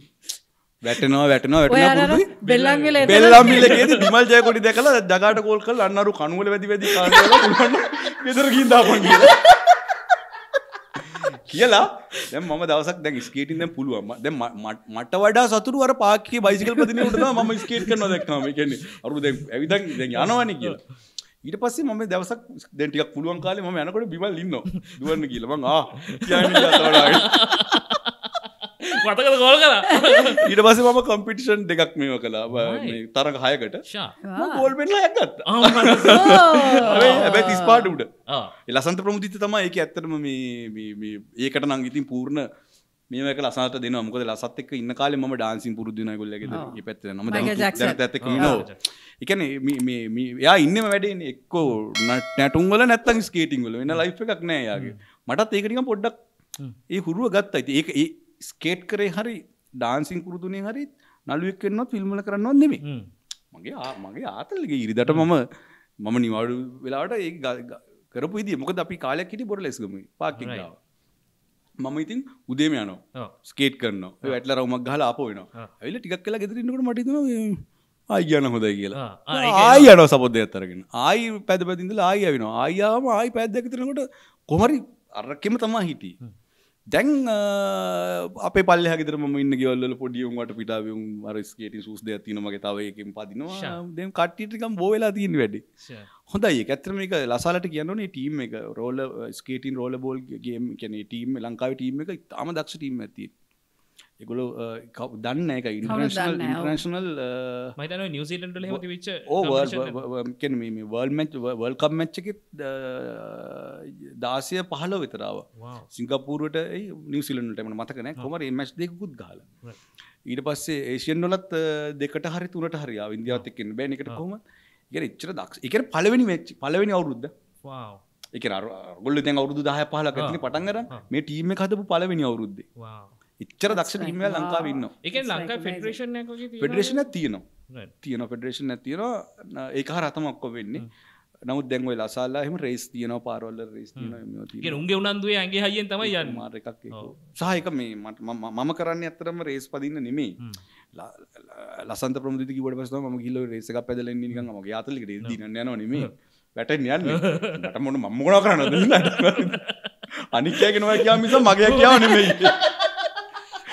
වැටෙනවා වැටෙනවා වැටෙනවා පුරුදුයි බෙල්ලම් විලේ බෙල්ලම් විලේකේදී විමල් ජයකොඩි දැකලා දගාට කෝල් කරලා අන්නරු කණුවල වැඩි වැඩි කාරණා පුළුවන් විතර ගින් දාපන් කියලා දැන් මම දවසක් දැන් ස්කේටින් දැන් පුළුවන් දැන් මට වඩා සතුටු අර පාක්කේ බයිසිකල් ප්‍රතිනේ උඩ තමයි මම ස්කේට් කරනවා දැක්කම ඒ කියන්නේ අරු දැන් ඇවිදන් දැන් යනවනේ කියලා ඊට පස්සේ මම දවසක් දැන් ටිකක් පුළුවන් කාලේ මම යනකොට බිමල් ඉන්නවා දුවන්න කියලා මං කියන්නේ අතවලාගෙන මතකද කෝල් කරා ඊට පස්සේ මම කම්පිටිෂන් දෙකක් මේව කළා මේ තරඟ 6කට මම ගෝල් පෙන් 6ක් ගත්තා හැබැයි 30 පාට උඩ ඒ ලසන්ත ප්‍රමුදිත තමයි ඒක ඇත්තටම මේ ඒකට නම් ඉතින් පූර්ණ මේව එක ලසන්ත දෙනවා මොකද ලසත් එක්ක ඉන්න කාලේ මම ඩාන්සින් පුරුදු වෙනා ඒගොල්ලෝ ඇගේ මේ පැත්තට යනවා මම දැන් දැත් එක්ක ඉනෝ ඒ කියන්නේ මේ එයා ඉන්නේම වැඩේ ඉන්නේ එක්කෝ නැටුම් වල නැත්තම් ස්කේටින් වල වෙන ලයිෆ් එකක් නෑ එයාගේ මටත් ඒක නිකන් පොඩ්ඩක් ඒ හුරුව ගත්තා ඉතින් ඒක ස්කේට් කරේ හරි ඩාන්සින් කුරුදුනේ හරි නළුවෙක් වෙන්නවත් ෆිල්ම් වල කරන්නවත් නෙමෙයි මගේ ආතල්ගේ ඉරිදට මම නිවාඩු වෙලාවට ඒක කරපු විදිය මොකද අපි කාලයක් හිටිය බොරලැස් ගමුයි පාක් එක ගාව මම ඉතින් උදේම යනවා. ස්කේට් කරනවා. ඔය ඇටලා රවුමක් ගහලා ආපහු එනවා. ඇවිල්ලා ටිකක් වෙලා ගෙදර ඉන්නකොට මට හිතුණා ආයි යන්න හොඳයි කියලා. ආයි යනවා සපොත් දෙකක් අරගෙන. ආයි පැද පැද ඉඳලා ආයි ආවිනවා. ආයි ආවම ආයි පැය දෙකක් ඉඳනකොට කොහොමරි අරකෙම තමයි හිටියේ. දැන් අපේ පල්ලෙහා ගෙදර මම ඉන්න ගෙවල් වල පොඩි උන් වට පිටාවේ උන් අර ස්කේටින් ෂූස් දෙකක් තියෙනවා මගේ තව එකකින් පදිනවා. දැන් කට්ටියට නිකන් බෝ වෙලා තියෙන වැඩි. හොඳයි ඒක. ඇත්තටම මේක ලසාලට කියන්න ඕනේ ටීම් එක roller skating roller ball game කියන්නේ ටීම් ලංකාවේ ටීම් එක තාම දක්ෂ ටීම් එකක් තියෙනවා. ඒගොල්ලෝ දන්නේ නැහැ ඒක ඉන්ටර්නැෂනල් මම හිතනවා නිව්සීලන්ඩ් වල එහෙම තිබිච්ච කියන්නේ මේ world match world cup match එකේ 16 15 විතර ආවා සිංගප්පූරුවට ඒ නිව්සීලන්ඩ් වලට මම මතක නැහැ කොහමද මේ මැච් දෙකකුත් ගහලා ඊට පස්සේ ඒෂියන් වලත් දෙකට හරි තුනට හරි ආව ඉන්දියාවත් එක්ක ඉන්න බෑනේ ඒකට කොහොමද ඒ කියන්නේ එච්චර දක්ෂ ඒ කියන්නේ පළවෙනි මැච් පළවෙනි අවුරුද්ද වව් ඒ කියන්නේ අරගොල්ලෝ දැන් අවුරුදු 10 15 කටනේ පටන් අරන් මේ ටීම් එක හදපු පළවෙනි අවුරුද්දේ වව් ඉච්චර දක්ෂ ටීම් එක ලංකාවේ ඉන්නවා. ඒ කියන්නේ ලංකා ෆෙඩරේෂන් එකක් වගේ තියෙනවා. ෆෙඩරේෂන් එකක් තියෙනවා. තියෙනවා ෆෙඩරේෂන් එකක් තියෙනවා. ඒක හරහා තමයි ඔක්කොම වෙන්නේ. නමුත් දැන් ඔය ලසාලා එහෙම රේස් තියෙනවා, පාරවල් රේස් තියෙනවා, මේවා තියෙනවා. කියන්නේ උන්ගේ උනන්දුවේ ඇඟේ හයියෙන් තමයි යන්නේ. මාර එකක් ඒක. සහ ඒක මේ මම කරන්නේ අත්‍තරම රේස් පදින්න නෙමෙයි. ලසන්ත ප්‍රමුදිත කිව්වට පස්සේ තමයි මම ගිහලා රේස් එකක් පැදලා ඉන්නේ නිකන් මගේ යාතලෙකට එද්දී දිනන්න යනවා නෙමෙයි. වැටෙන්න යන්නේ. මට මොන මම මොනවා කරන්නද? අනික් එකේ නෝවා කියාම මිස මගේ කියාව නෙමෙයි.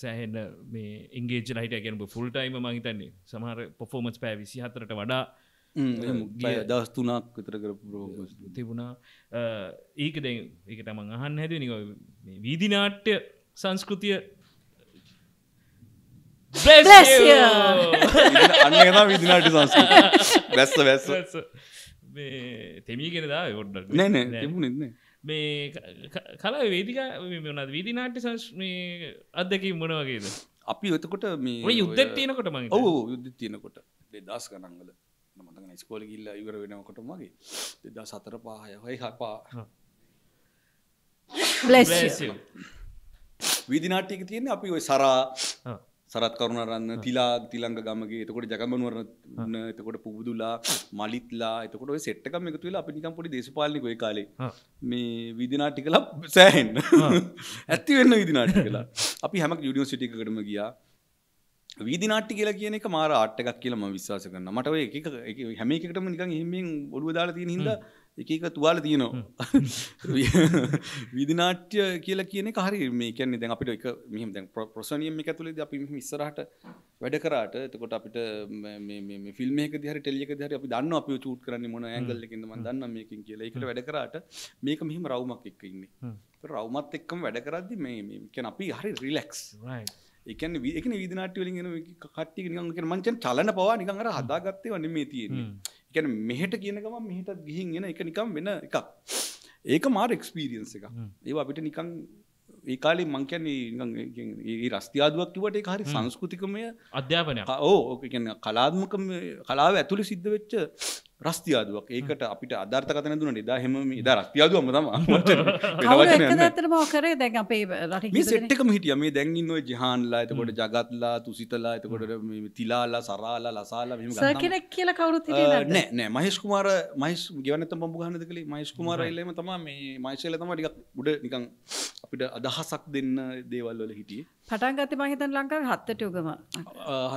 සෑහෙන්න මේ එන්ගේජ්ලා හිටියා කියන්නේ ෆුල් ටයිම මම හිතන්නේ සමහර පර්ෆෝමන්ස් පැය 24ට වඩා දවස් 3ක් විතර කරපු ප්‍රෝග්‍රස් තිබුණා. ඒක දැන් ඒකට මම අහන්න හැදුවේ මේ වීදි නාට්‍ය සංස්කෘතිය බ්ලෙස් යූ අන්න ඒක තමයි වීදි නාට්‍ය සංස්කෘතිය බැස්ස මේ තෙමියගෙන දාවේ පොඩ්ඩක් නෑ තිබුණෙත් නෑ මේ කලා වේදිකා වීදි නාට්‍ය මේ අත්දැකීම් මොන වගේද අපි එතකොට මේ ඔය යුද්ධෙත් තියෙනකොට මම ඔව් යුද්ධෙත් තියෙනකොට 2000 ගණන් වල මම මතක නැහැ ඉස්කෝලේ ගිහිල්ලා ඉවර වෙනකොට මගේ 2004 5 6 5 bless you වීදි නාට්‍ය එක තියෙන්නේ අපි ඔය සරත් කරුණාරත්න තිලංග ගමගේ එතකොට ජගමනුවරන එතකොට පුබුදුලා මලිත්ලා එතකොට ඔය සෙට් එකම එකතු වෙලා අපි නිකන් පොඩි දේශපාලනික ඔය කාලේ මේ වීදි නාට්‍ය කළා සෑහෙන්න ඇති වෙන්න වීදි නාට්‍ය කළා අපි හැම යුනිවර්සිටි එකකටම ගියා වීදි නාට්‍ය කියලා කියන එක මාර ආට් එකක් කියලා මම විශ්වාස කරනවා මට ඔය එක එක හැම එකකටම නිකන් එහෙමෙන් ඔළුව දාලා තියෙන හින්දා එක එක තුවාල තියෙනවා වීදි නාට්‍ය කියලා කියන එක හරිය මේ කියන්නේ දැන් අපිට එක මෙහෙම දැන් ප්‍රොසොනියම් එක ඇතුළේදී අපි මෙහෙම ඉස්සරහට වැඩ කරාට එතකොට අපිට මේ මේ ෆිල්ම් එකකදී හරි ටෙලි එකකදී හරි අපි දන්නවා අපි ෂූට් කරන්නේ මොන ඇන්ගල් එකකින්ද මම දන්නවා මේකෙන් කියලා ඒකට වැඩ කරාට මේක මෙහෙම රවුමක් එක්ක ඉන්නේ රවුමත් එක්කම වැඩ කරද්දි මේ මේ කියන්නේ අපි හරි රිලැක්ස් රයිට් ඒ කියන්නේ වීදි නාට්‍ය වලින් එන කට්ටිය නිකන් කියන්නේ මං කියන්නේ චලන පවා නිකන් අර හදාගත්තේවා නෙමෙයි තියෙන්නේ කියන්නේ මෙහෙට කියන ගමන් මෙහෙටත් ගිහින් එන එක නිකන් වෙන එකක්. ඒක මාර එක්ස්පීරියන්ස් එකක්. ඒව අපිට නිකන් ඒ කාලේ මං කියන්නේ නිකන් ඒ රස්තියාදුවක් කිව්වට ඒක හරි සංස්කෘතිකමය අධ්‍යාපනයක්. ඔව් ඔක කියන්නේ කලාත්මක කලාව ඇතුළේ සිද්ධ වෙච්ච රස්තියාදුවක්. ඒකට අපිට අදාර්ථකත නැඳුණා. එදා හැම මේ එදා රස්තියාදුවම තමයි. මේ සෙට් එකම හිටියා. මේ දැන් ඉන්න ඔය ජහාන්ලා, එතකොට ජගත්ලා, තුසිතලා, එතකොට මේ තිලාලා, සරාලා, ලසාලා මෙහෙම ගත්තා. සර්කිට් කියලා කවුරුත් හිටියේ නෑ. නෑ මහේෂ් ගෙවන්න නැත්තම් බම්බු ගහන්නද කලේ. මහේෂ් කුමාර අයලම තමයි මේ මහේෂ්ලා තමයි ටිකක් උඩ නිකන් අපිට අදහසක් දෙන්න දේවල් වල හිටියේ. පටන් ගත්තේ මම හිතන්නේ ලංකාවේ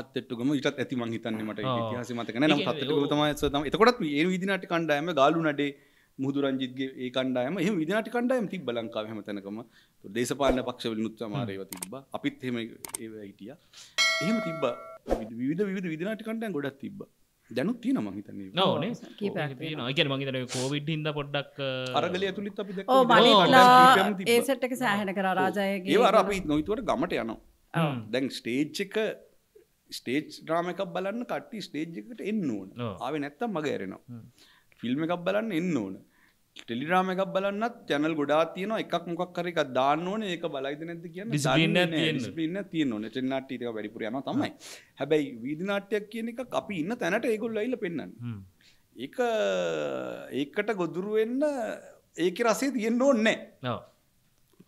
7ට උගම ඊටත් ඇති මං හිතන්නේ මට ඉතිහාසය මතක නැහැ. නමුත් 7ට උගම තමයි. එතකොටත් ඒ වීදි නාට්‍ය කණ්ඩායම ගාලු නඩේ මුහුදු රංජිත්ගේ ඒ කණ්ඩායම එහෙම වීදි නාට්‍ය කණ්ඩායම තිබ්බා ලංකාවේ හැමතැනකම. දේශපාලන පක්ෂ වලිනුත් සමහර ඒවා තිබ්බා. අපිත් එහෙම ඒවා හිටියා. එහෙම තිබ්බා. විවිධ වීදි නාට්‍ය කණ්ඩායම් ගොඩක් තිබ්බා. දැනුත් තියෙනවා මං හිතන්නේ. නෝ නේ. කීපයක් තියෙනවා. ඒ කියන්නේ මං හිතන්නේ කොවිඩ් හින්දා පොඩ්ඩක් අරගලිය ඇතුළෙත් අපි දැක්කා. ඔව් මලිටලා ඒ සෙට් එක සෑහෙන කරා රාජායගේ. ඒව අර අපි නොහිතුවට ගමට යනවා. ඔව්. දැන් ස්ටේජ් ඩ්‍රාමා එකක් බලන්න කට්ටිය ස්ටේජ් එකට එන්න ඕන. ආවේ නැත්තම් මග ඇරෙනවා. ෆිල්ම් එකක් බලන්න එන්න ඕන. ටෙලිග්‍රෑම් එකක් බලන්නත් channel ගොඩාක් තියෙනවා එකක් මොකක් හරි එකක් දාන්න ඕනේ ඒක බලයිද නැද්ද කියන්නේ ඩිසිප්ලින් එකක් තියෙන්න ඕනේ ටෙලි නාට්‍ය ටික වැඩිපුර යනවා තමයි හැබැයි වීදි නාට්‍යයක් කියන එකක් අපි ඉන්න තැනට ඒගොල්ලෝ ඇවිල්ලා පෙන්නන්නේ ඒක ඒකට ගොදුරු වෙන්න ඒකේ රසය තියෙන්න ඕනේ නැහැ ඔව්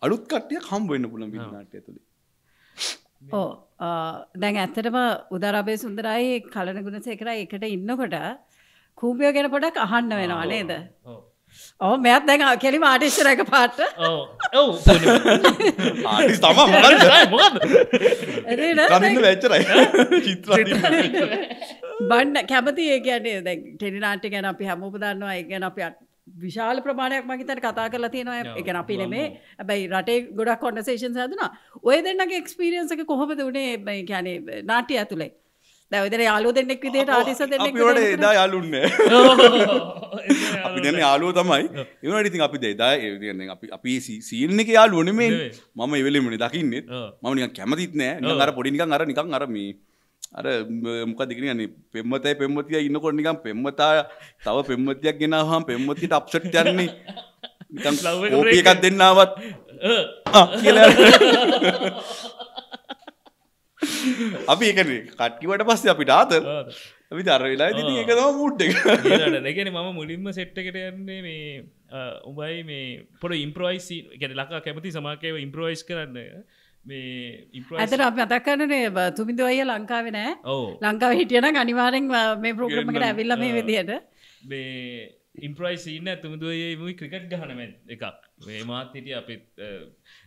අලුත් කට්ටියක් හම්බ වෙන්න පුළුවන් වීදි නාට්‍ය ඇතුලේ ඔව් දැන් ඇත්තටම උදාර අබේසුන්දරයි කලණ ගුණසේකරයි එකට ඉන්නකොට කූඹිය ගැන පොඩක් අහන්න වෙනවා නේද ඔව් Oh, मैं अब देखा क्या लिम आर्टिस्ट रह का पार्ट Oh, आर्टिस्ट तमाम मगर जाए मगर अरे ना कामिंग वेचर है चित्रा बंद क्या बती है क्या नहीं देख टेनी नाट्य क्या ना पे हम उपदान ना एक क्या ना पे विशाल प्रमाणे एक मार्कितर कथा कर लेती है ना एक क्या ना पे ले में भाई राते गुड़ा कॉन्वर्सेशन्स है तो ना वो इधर ना के एक्सपीरियं දැන් යාළුව දෙන්නෙක් විදිහට ආටිස්ට් දෙන්නෙක් විදිහට අපි වල එදා යාළුන්නේ අපි දැන් යාළුව තමයි ඒ වුණාට ඉතින් අපි දැන් දැන් අපි සීන් එකේ යාළුව නෙමෙයි මම ඉවෙලෙමනේ දකින්නෙත් මම නිකන් කැමතිත් නෑ නිකන් අර පොඩි නිකන් අර මේ අර මොකද කියන්නේ පෙම්මතයි පෙම්මතියා ඉන්නකොට නිකන් පෙම්මතා තව පෙම්මතියක් ගෙනාවහම පෙම්මතියට අප්සෙට් යන්නේ නිකන් කෝපි එකක් දෙන්න ආවත් කියලා අපි ඒකනේ කට් කිව්වට පස්සේ අපිට ආතල් අපි අර වෙලාවේදී ඉතින් ඒක තමයි මූඩ් එක. ඒ කියන්නේ මම මුලින්ම සෙට් එකට යන්නේ මේ උඹයි මේ පොඩි ඉම්ප්‍රොයිස් ඒ කියන්නේ ලකා කැමති සමාකේව ඉම්ප්‍රොයිස් කරන්න මේ ඉම්ප්‍රොයිස් අතන අපි මතක් කරන්නේ තුමිදු අයියා ලංකාවේ නෑ. ලංකාවේ හිටියනම් අනිවාර්යෙන් මේ ප්‍රෝග්‍රෑම් එකට ඇවිල්ලා මේ විදියට මේ ඉම්ප්‍රොයිස් සීන් නෑ තුමිදු අයියා මුයි ක්‍රිකට් ගහන එකක්. මේ මාත් හිටිය අපි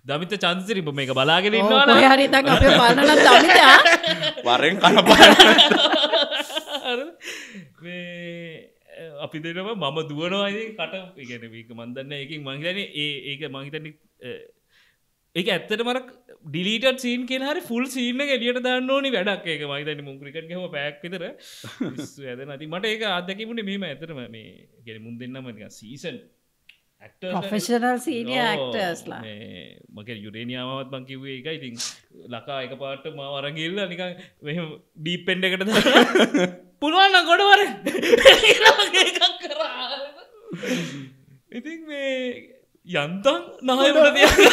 දමිත චන්දසිරි මේක බලාගෙන ඉන්නවා නේද? ඔය හරියට අපි බලන දමිතා වරෙන් කන බලන. හරිද? මේ අපි දෙනම මම දුවනවා ඉතින් කට ඒ කියන්නේ මේක මන් දන්නේ ඒකෙන් මං හිතන්නේ ඒක මං හිතන්නේ ඒක ඇත්තටම අර ඩිලීටඩ් සීන් කියලා හරි ෆුල් සීන් එක එළියට දාන්න ඕනි වැඩක් ඒක මං හිතන්නේ මුන් ක්‍රිකට් ගහම පැයක් විතර ඉස්සු හැදෙනවා. ඉතින් මට ඒක අත්දැකීමුනේ මෙහෙම ඇත්තටම මේ කියන්නේ මුන් දෙන්නම නිකන් සීසන් professional senior actors ලා මගේ යුරේනියාමවත් මං කිව්වේ ඒක ඉතින් ලකා එකපාරට මාව අරන් ගිහලා නිකන් මෙහෙම ඩීප් එන්ඩ් එකට දාලා පුළුවන් නම් ගොඩවර එකක් කරා ඉතින් මේ යන්තම් නහයකට තියලා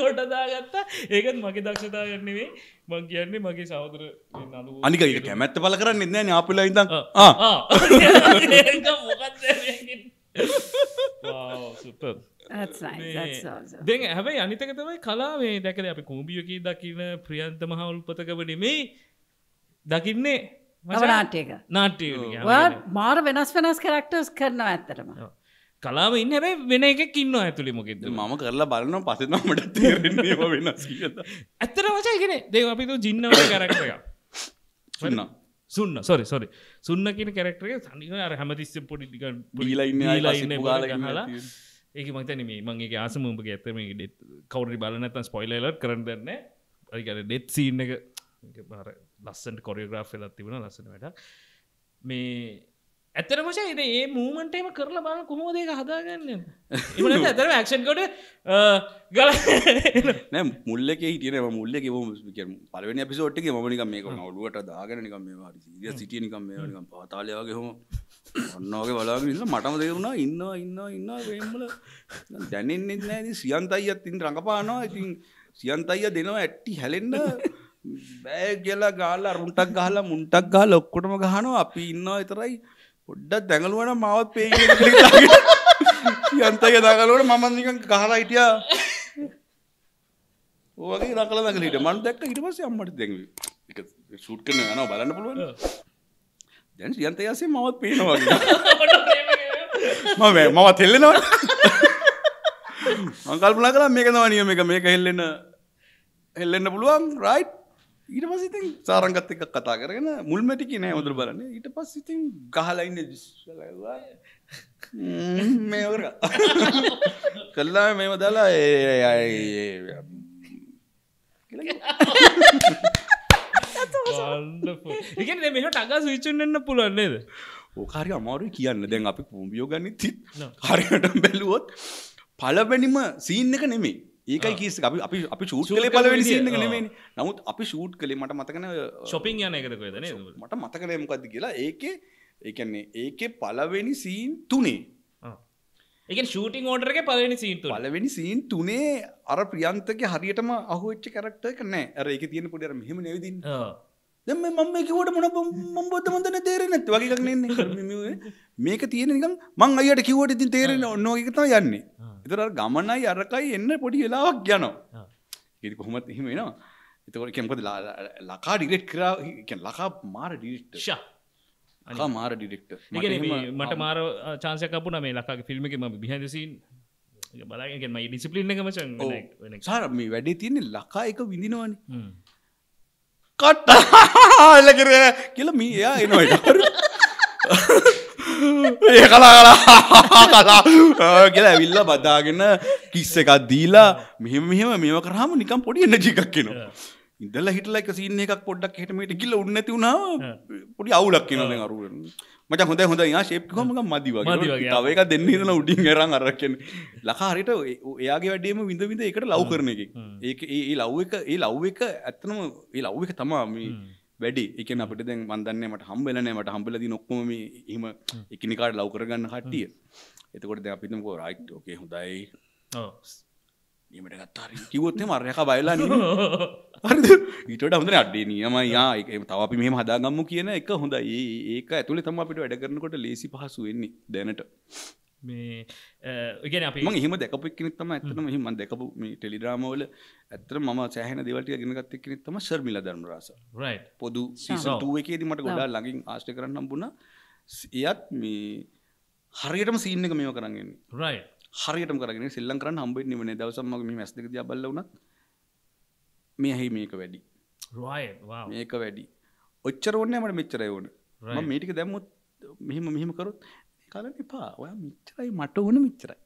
ගොඩ දාගත්තා ඒකත් මගේ දක්ෂතාවයක් නෙවෙයි මං කියන්නේ මගේ සහෝදර මේ නළුව අනික ඒක කැමැත්ත බල කරන්නේ නැහැ නේ ආපෙලා ඉඳන් ඒක මොකක්ද මේ wow super that's nice that's awesome then හැබැයි අනිත් එක තමයි කලාව මේ දැකලා අපි කූඹියකී දකින්න ප්‍රියන්ත මහවුල්පතකව නෙමෙයි දකින්නේ මම නාට්‍යයක නාට්‍යයක what මාර වෙනස් වෙනස් කැරක්ටර්ස් කරනවා ඇත්තටම කලාව ඉන්නේ හැබැයි වෙන එකක් ඉන්නවා ඇතුලේ මොකෙද්ද මම කරලා බලනවා පස්සේ තමයි මට තේරෙන්නේ ඒව වෙනස් කියලා ඇත්තටම මචං කියන්නේ දැන් අපි දු ජින්න වගේ කැරක්ටර් එකක් වෙනවා සුන්න sorry sorry සුන්න කියන කැරක්ටර් එක තනිව අර හැමතිස්සෙම පොඩි ටික බීලා ඉන්නේ ආයෙත් පුගාලා ගහලා ඒක මම හිතන්නේ මේ මම ඒකේ ආසම උඹගේ ඇත්තට මේ කවුරුරි බලලා නැත්නම් ස්පොයිලර් ඇලර්ට් කරන්න දෙන්නේ නැහැ. අර කියන්නේ ඩෙත් සීන් එක අර ලස්සන කොරියෝග්‍රාෆ් වෙලා තිබුණා ලස්සන වැඩක්. මේ ඇත්තටම මචං මේ මූවමන්ට් එකම කරලා බලන්න කොහොමද ඒක හදාගන්නේ? එහෙම නැත්නම් ඇත්තටම ඇක්ෂන් කොට නෑ මුල් එකේ හිටියේ නෑ මම මුල් එකේ කියන්නේ පළවෙනි එපිසෝඩ් එකේ මම නිකන් මේක ඔළුවට දාගෙන නිකන් මේවා හරි සීරියස් හිටියේ නිකන් මේවා නිකන් පාතාලේ වගේ හොම ඔන්න වගේ බලාගෙන ඉන්න මටම දේරුණා ඉන්නවා වේම්මල දැනෙන්නේ නෑ ඉතින් සියන්ත අයියත් ඉතින් රඟපානවා ඉතින් සියන්ත අයියා දෙනවා ඇටි හැලෙන්න බෑ කියලා ගාලා මුන්ටක් ගහලා ඔක්කොටම ගහනවා අපි ඉන්නවා විතරයි පොඩ්ඩක් දැඟලුවා නම් මාවත් පේන්නේ කියලා සියන්තය දාගලවට මම නිකන් ගහලා හිටියා ඔවගේ නකල නකල හිටියා මම දැක්ක ඊට පස්සේ අම්මට දැන් මේක ෂූට් කරන්න යනවා බලන්න පුළුවන් දැන් සියන්තය ඇසේ මමත් පේනවා වගේ මම තෙල්ලෙනවා මම කල්පනා කළා මේක තමයි නියම එක මේක හෙල්ලෙන්න පුළුවන් රයිට් ඊට පස්සේ ඉතින් සාරංගත් එක්ක කතා කරගෙන මුල්ම ටිකේ නෑ හොඳට බලන්න ඊට පස්සේ ඉතින් ගහලා ඉන්නේ ගහලා මේ වර කළා මේව දාලා wonderful ඉතින් මේ ටගා ස්විච් වෙන්න පුළුවන් නේද ඕක හරිය අමාරුයි කියන්න දැන් අපි කූඹියෝ ගන්නෙත් හරියටම බැලුවොත් පළවෙනිම සීන් එක නෙමෙයි ඒකයි කීස් එක අපි ෂූට් කළේ පළවෙනි සීන් එක නෙමෙයිනේ නමුත් අපි ෂූට් කළේ මට මතක නැහැ shopping යන එකද කොහෙද නේද මට මතක නැහැ මොකද්ද කියලා ඒකේ ඒ කියන්නේ ඒකේ පළවෙනි සීන් තුනේ Again, shooting order के पहले scene तो पहले scene तूने अरे प्रियांत के हरियत में आहो इच्छे character करने अरे एक तीन पुड़े अरे मेहम नहीं दिन जब मैं मम्मी की वोट मना मम्मी तो मंदने दे रहे नहीं वाकी करने नहीं मैं के तीन निकल माँग आया ढकी वोट दिन दे रहे नौ की कितना यार नहीं इधर अरे गामना यार रखा ही इन्हें पड़ी लाख ज्ञानो ये कोहमत ही में ना इधर क्या हमको लाखा डिलीट करा क्या लाखा मार डिलीट हाँ मारा डायरेक्टर लेकिन मटे मारा चांस या कपूना में लगा के फिल्म के मैं बिहाइंड द सीन ये बाला के मैं डिसिप्लिन ने के मैं चंग सारा मैं वैडी थी ने लगा एक विंदी ना वाली कट लग रहा है किला मैं यार ये नहीं ये कला कला किला विल्ला बता के ना किस्से का दीला मेहम मेहम मेहम कर हम निकाम पड़ी एनर्जी का किनो ඉඳලා හිටලා එක සීන් එකක් පොඩ්ඩක් එහෙට මෙහෙට ගිහලා උන්නේ නැති වුණා පොඩි අවුලක් වෙනවා දැන් අර මචං හොඳයි හොඳයි යා ෂේප් කිව්වම නිකන් මදි වගේ තව එකක් දෙන්න හිතලා උඩින් එරන් අර කියන්නේ ලකා හරියට එයාගේ වැඩේම විඳ විඳ ඒකට ලව් කරන එකේ ඒක ඒ ලව් එක ඇත්තනම ඒ ලව් එක තමයි මේ වැඩි ඒ කියන්නේ අපිට දැන් මන් දන්නේ මට හම්බෙලා නැහැ මට හම්බෙලා තියෙන ඔක්කොම මේ එහෙම එකිනෙකාට ලව් කරගන්න කට්ටිය එතකොට දැන් අපි හිතමුකෝ රයිට් ඕකේ හොඳයි ඔව් මේකට ගත්තා හරි කිව්වොත් එහෙම අර යකා බයලා නේ හරිද ඊට වඩා හොඳ නේ අඩේ නියමයි යා ඒක තව අපි මෙහෙම හදාගම්මු කියන එක හොඳයි ඒක ඇතුලේ තමයි අපිට වැඩ කරනකොට ලේසි පහසු වෙන්නේ දැනට මේ ඒ කියන්නේ අපි මම එහෙම දැකපු කෙනෙක් තමයි ඇත්තටම එහෙම මම දැකපු මේ ටෙලිඩ්‍රාමා වල ඇත්තටම මම සෑහෙන දේවල් ටික ඉගෙන ගත්ත කෙනෙක් තමයි ශර්මිලා ධර්මරාස රයිට් පොදු සීසන් 2 එකේදී මට ගොඩාක් ළඟින් ආශ්‍රය කරන්න හම්බුණා එයාත් මේ හරියටම සීන් එක මේව කරන් ඉන්නේ රයිට් හරියටම කරගෙන සෙල්ලම් කරන්න හම්බ වෙන්නේ නෙවෙයි දවසක් මම මේ මැස් දෙක දිහා බලලා වුණත් මේ ඇහි මේක වැඩි රයිට් වාව් මේක වැඩි ඔච්චර ඕනේ මට මෙච්චරයි ඕනේ මම මේ ටික දැම්මොත් මෙහෙම මෙහෙම කරොත් කලන්න එපා ඔයා මෙච්චරයි මට ඕනේ මෙච්චරයි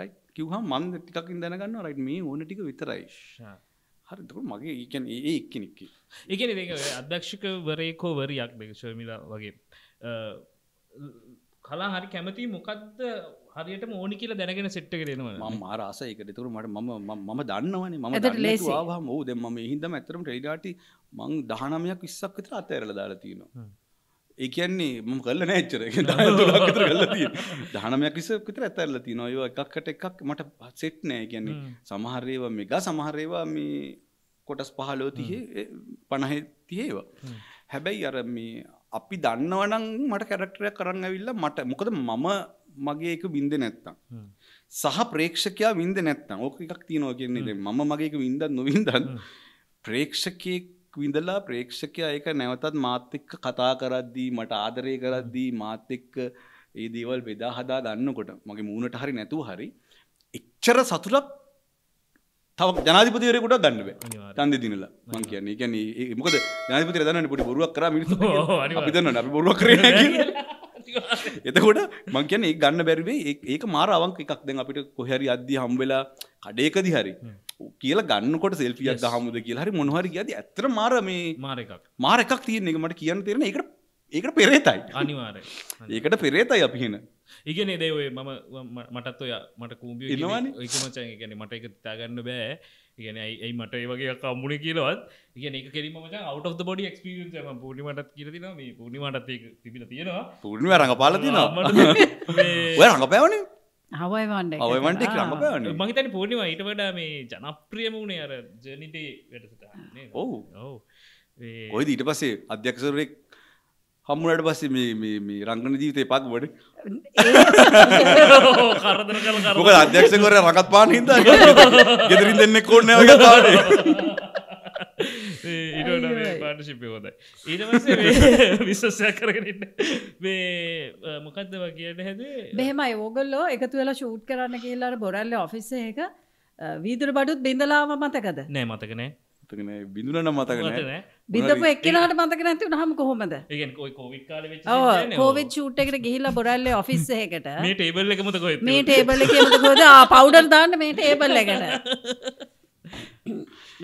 රයිට් කිව්වහම මම ටිකකින් දැනගන්නවා රයිට් මේ ඕනේ ටික විතරයි හරි ඒක මගේ කියන්නේ ඒ එක්කෙනෙක් ඒ කියන්නේ මේක අධ්‍යක්ෂකවරයෙක්ව වරියක් මේක ශර්මිලා වගේ කලන් හරි කැමති මොකද්ද හරියටම ඕනි කියලා දැනගෙන සෙට් එකේ දෙනවා මම මාර ආස ඒකට ඒතර මම දන්නවනේ මම දන්නට ආවම ඔව් දැන් මම මේ හින්දාම ඇත්තටම ටෙලිඩාටි මං 19ක් 20ක් විතර අතහැරලා දාලා තියෙනවා ඒ කියන්නේ මම කරලා නැහැ ඇත්තට ඒ කියන්නේ 13ක් විතර කරලා තියෙනවා 19ක් 20ක් විතර අතහැරලා තියෙනවා ඒවා එකකට එකක් මට සෙට් නැහැ ඒ කියන්නේ සමහර ඒවා මෙගා සමහර ඒවා මේ කොටස් 15 30 50 30 ඒවා හැබැයි අර මේ අපි දන්නවනම් මට කැරක්ටර් එකක් කරන් ඇවිල්ලා මට මොකද මම මගේ එක බින්ද නැත්තම් සහ ප්‍රේක්ෂකයා වින්ද නැත්තම් ඕක එකක් තියෙනවා කියන්නේ දැන් මම මගේ එක වින්දත් නොවින්දත් ප්‍රේක්ෂකෙක් වින්දලා ප්‍රේක්ෂකයා ඒක නැවතත් මාත් එක්ක කතා කරද්දී මට ආදරය කරද්දී මාත් එක්ක මේ දේවල් බෙදා හදා ගන්නකොට මගේ මූණට හරි නැතුව හරි එච්චර සතුටක් තව ජනාධිපතිවරයෙකුට ගන්න බෑ තන්දි දිනලා මම කියන්නේ ඒ කියන්නේ මොකද ජනාධිපතිවරයා දන්නවනේ පොඩි බොරුවක් කරා මිනිස්සු අපි දන්නවනේ අපි බොරුවක් කරේ නැහැ කියලා එතකොට මං කියන්නේ ඒක ගන්න බැරි වෙයි ඒක මාර අවංක එකක් දැන් අපිට කොහේ හරි අද්දි හම් වෙලා කඩේකදී හරි කියලා ගන්නකොට සෙල්ෆියක් ගහමුද කියලා හරි මොන හරි ගියදී ඇත්තට මාර මේ මාර එකක් තියෙන එක මට කියන්න තේරෙන ඒකට පෙරේතයි අනිවාර්යයෙන් ඒකට පෙරේතයි අපි වෙන ඒ කියන්නේ දැන් ඔය මම මටත් ඔය මට කූඹිය කියන්නේ ඒක මචං ඒ කියන්නේ මට ඒක හිතා ගන්න බෑ ඒ කියන්නේ අයි මට ඒ වගේ එකක් අම්මුනේ කියලාවත් ඒ කියන්නේ ඒක කෙලින්ම මචං out of the body experience එක මම පූර්ණිමාටත් කියලා දිනවා මේ පූර්ණිමාටත් ඒක තිබිලා තියෙනවා පූර්ණිමා රංගපාලා දිනවා මේ ඔය රංගපෑවනේ අවයවන්නේ ඒක රංගපෑවනේ මම හිතන්නේ පූර්ණිමා ඊට වඩා මේ ජනප්‍රියම උනේ අර ජර්නි ඩේ වැඩසටහන නේද ඔව් ඔව් ඔයද ඊට පස්සේ අධ්‍යක්ෂවරයෙක් හම්මුණාට පස්සේ මේ මේ මේ රංගන ජීවිතේ පක් වඩ කරදර කරලා මොකද අධ්‍යක්ෂකවරයා රඟත් පාන හින්දා ගෙදරින් දෙන්නේ කොන්නේ වගේ තාවනේ ඒ ඊට මේ පාර්ට්නර්ෂිප් එක හොදයි ඊට පස්සේ මේ විශ්වාසය කරගෙන ඉන්න මේ මොකද්ද වා කියන්නේ හැදේ මෙහෙමයි ඕගොල්ලෝ එකතු වෙලා ෂූට් කරන්න කියලා අර බොරල්ලේ ඔෆිස් එක වීදුරු බඩුත් බින්දලාම මතකද නෑ මතක නෑ බිඳුනනම් මතක නැහැ බිඳපු එක්කෙනාට මතක නැති වුණාම කොහොමද? ඒ කියන්නේ ඔය කොවිඩ් කාලේ වෙච්ච දේ නේ. ඔව් කොවිඩ් ෂූට් එකට ගිහිල්ලා බොරැල්ලේ ඔෆිස් එකකට මේ ටේබල් එකම තකොයි. මේ ටේබල් එකේම තකොද ආ පවුඩර් දාන්න මේ ටේබල් එකට.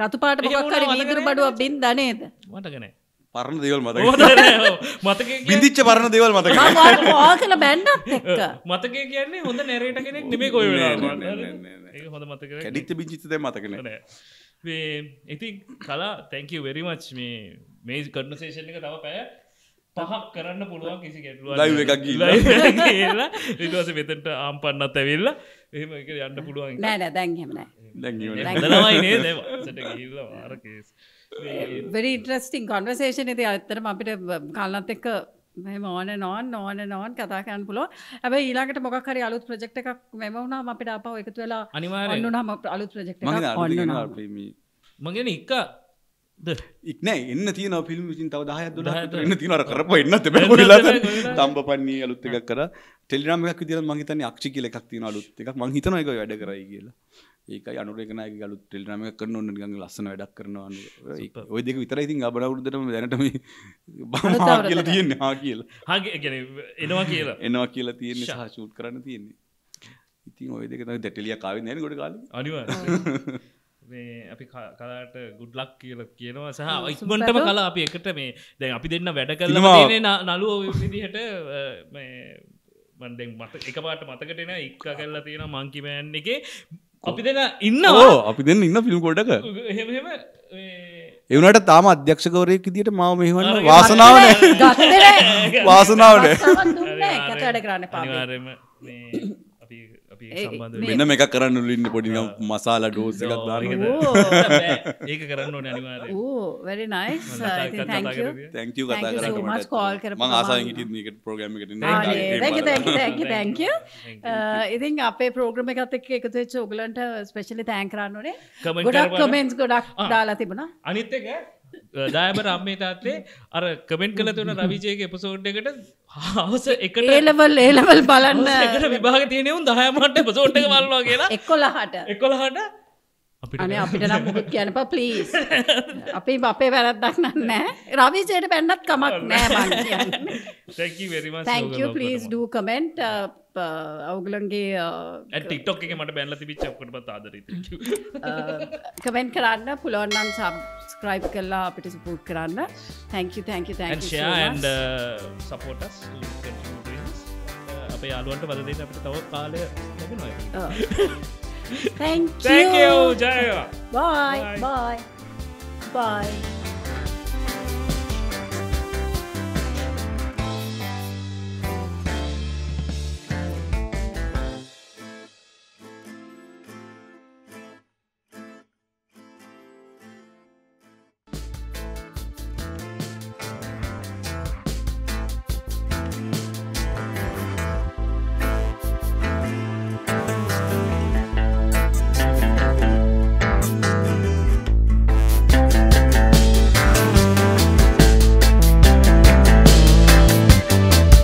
රතු පාට මොකක් හරි වීදුරු බඩුවක් බින්දා නේද? මතක නැහැ. පරණ දේවල් මතකයි. මතක නැහැ. මතකේ බින්දිච්ච පරණ දේවල් මතකයි. මම ඕකල බැන්නත් එක්ක. මතකේ කියන්නේ හොඳ නැරේටර් කෙනෙක් නෙමෙයි කොයි වෙලාවකවත්. ඒක හොඳ මතකයි. කැඩිච්ච බින්දිච්ච දේ මතක නැහැ. I think Kala, thank you very much. මේ conversation එක තව පැය පහක් කරන්න පුළුවන් කිසි ගැටලුවක් ලයිව් එකක් ගිහිල්ලා ඊට පස්සේ මෙතනට ආම් පන්නත් ඇවිල්ලා එහෙම එක යන්න පුළුවන් නෑ නෑ දැන් එහෙම නෑ දැන් ඊවනේ දනවයි නේ දැන් සට ගිහිල්ලා වාර කේස් very interesting conversation ඉතින් අත්‍තරම අපිට කල්නත් එක්ක මෙහෙම on and on කතා කරන්න පුළුවන් හැබැයි ඊළඟට මොකක් හරි අලුත් ප්‍රොජෙක්ට් එකක් මෙව වුණාම අපිට ආපහු එකතු වෙලා ඔන්න නම් අලුත් ප්‍රොජෙක්ට් එකක් ඔන්න නම් මම කියන්නේ එක ඉක්නේ එන්න තියෙනවා ෆිල්ම් විසින් තව 10ක් 12ක් එන්න තියෙනවා අර කරපුවා එන්නත් බෑ කොහෙලා තම්බපන්නී අලුත් එකක් කරා ටෙලිග්‍රෑම් එකක් විදියට මම හිතන්නේ අක්ෂි කියලා එකක් තියෙනවා අලුත් එකක් මම හිතනවා ඒක වැඩ කරයි කියලා ඒකයි අනුරේකනායකගේ අලුත් ටෙලිග්‍රෑම් එකක් කරන ඕන නිකන් ලස්සන වැඩක් කරනවා ඔය දෙක විතරයි ඉතින් ආබර අවුරුද්දටම දැනට මේ බම්මා කියලා තියෙන්නේ හා කියලා හා කියන්නේ එනවා කියලා තියෙන්නේ සහ ෂූට් කරන්න තියෙන්නේ ඉතින් ඔය දෙක තමයි දැටලියක් ආවෙ නැහැ නේ ගොඩ කාලේ අනිවාර්යයෙන් මේ අපි කලාට good luck කියලා කියනවා සහ ඉක්මනටම කලා අපි එකට මේ දැන් අපි දෙන්න වැඩ කරලා තියෙන නළුව විදිහට මේ මම දැන් එකපාරට මතකට එන ඉක්කා කරලා තියෙන මංකි මෑන් එකේ අපි දෙන්න ඉන්නවා අපි දෙන්න ඉන්න ෆිල්ම් කොටක එහෙම ඒ වුණාට තාම අධ්‍යක්ෂකවරයෙක් විදිහට මාව මෙහෙවන්න වාසනාව නැහැ ගත්තේ නැහැ වාසනාව නැහැ කට වැඩ කරන්න පාපේ අනිවාර්යයෙන්ම මේ වෙනම එකක් කරන්න උලින්න පොඩි මසාලා ඩෝස් එකක් දාන්න ඒක කරන්න ඕනේ අනිවාර්යයෙන් ඕ very nice thank you කතා කරලා මට මම ආසාවෙන් හිටියත් මේකට ප්‍රෝග්‍රෑම් එකට ඉන්න thank you ඉතින් අපේ ප්‍රෝග්‍රෑම් එකත් එක්ක එකතු වෙච්ච ඔයගලන්ට ස්පෙෂලි thank කරන්න ඕනේ ගොඩක් කමෙන්ට්ස් ගොඩක් දාලා තිබුණා අනිත් එක දායබර අම්මේ තාත්තේ අර කමෙන්ට් කරලා තියෙන රවිජයගේ එපිසෝඩ් එකට හවස එකට A level බලන්න එකට විභාග තියෙනේ උන් 10 මාට එපිසෝඩ් එක බලනවා කියලා 11ට අපිට අනේ අපිට නම් මොකක් කියන්නපා ප්ලීස් අපි අපේ වැරද්දක් නැහැ රවිජයට බැන්නත් කමක් නැහැ මං කියන්නේ thank you very much thank you please do comment අවුගලන්ගේ ටික්ටොක් එකේ මට බැනලා තිබිච්ච ඔක්කොටපත් ආදරේ thank you කමෙන්ට් කරන්න පුළුවන් නම් subscribe කරලා අපිට support කරන්න thank you and share and support us to continue doing this අපේ යාළුවන්ට වද දෙන්න අපිට තව කාලය ලැබෙනවා thank you ජය වේවා bye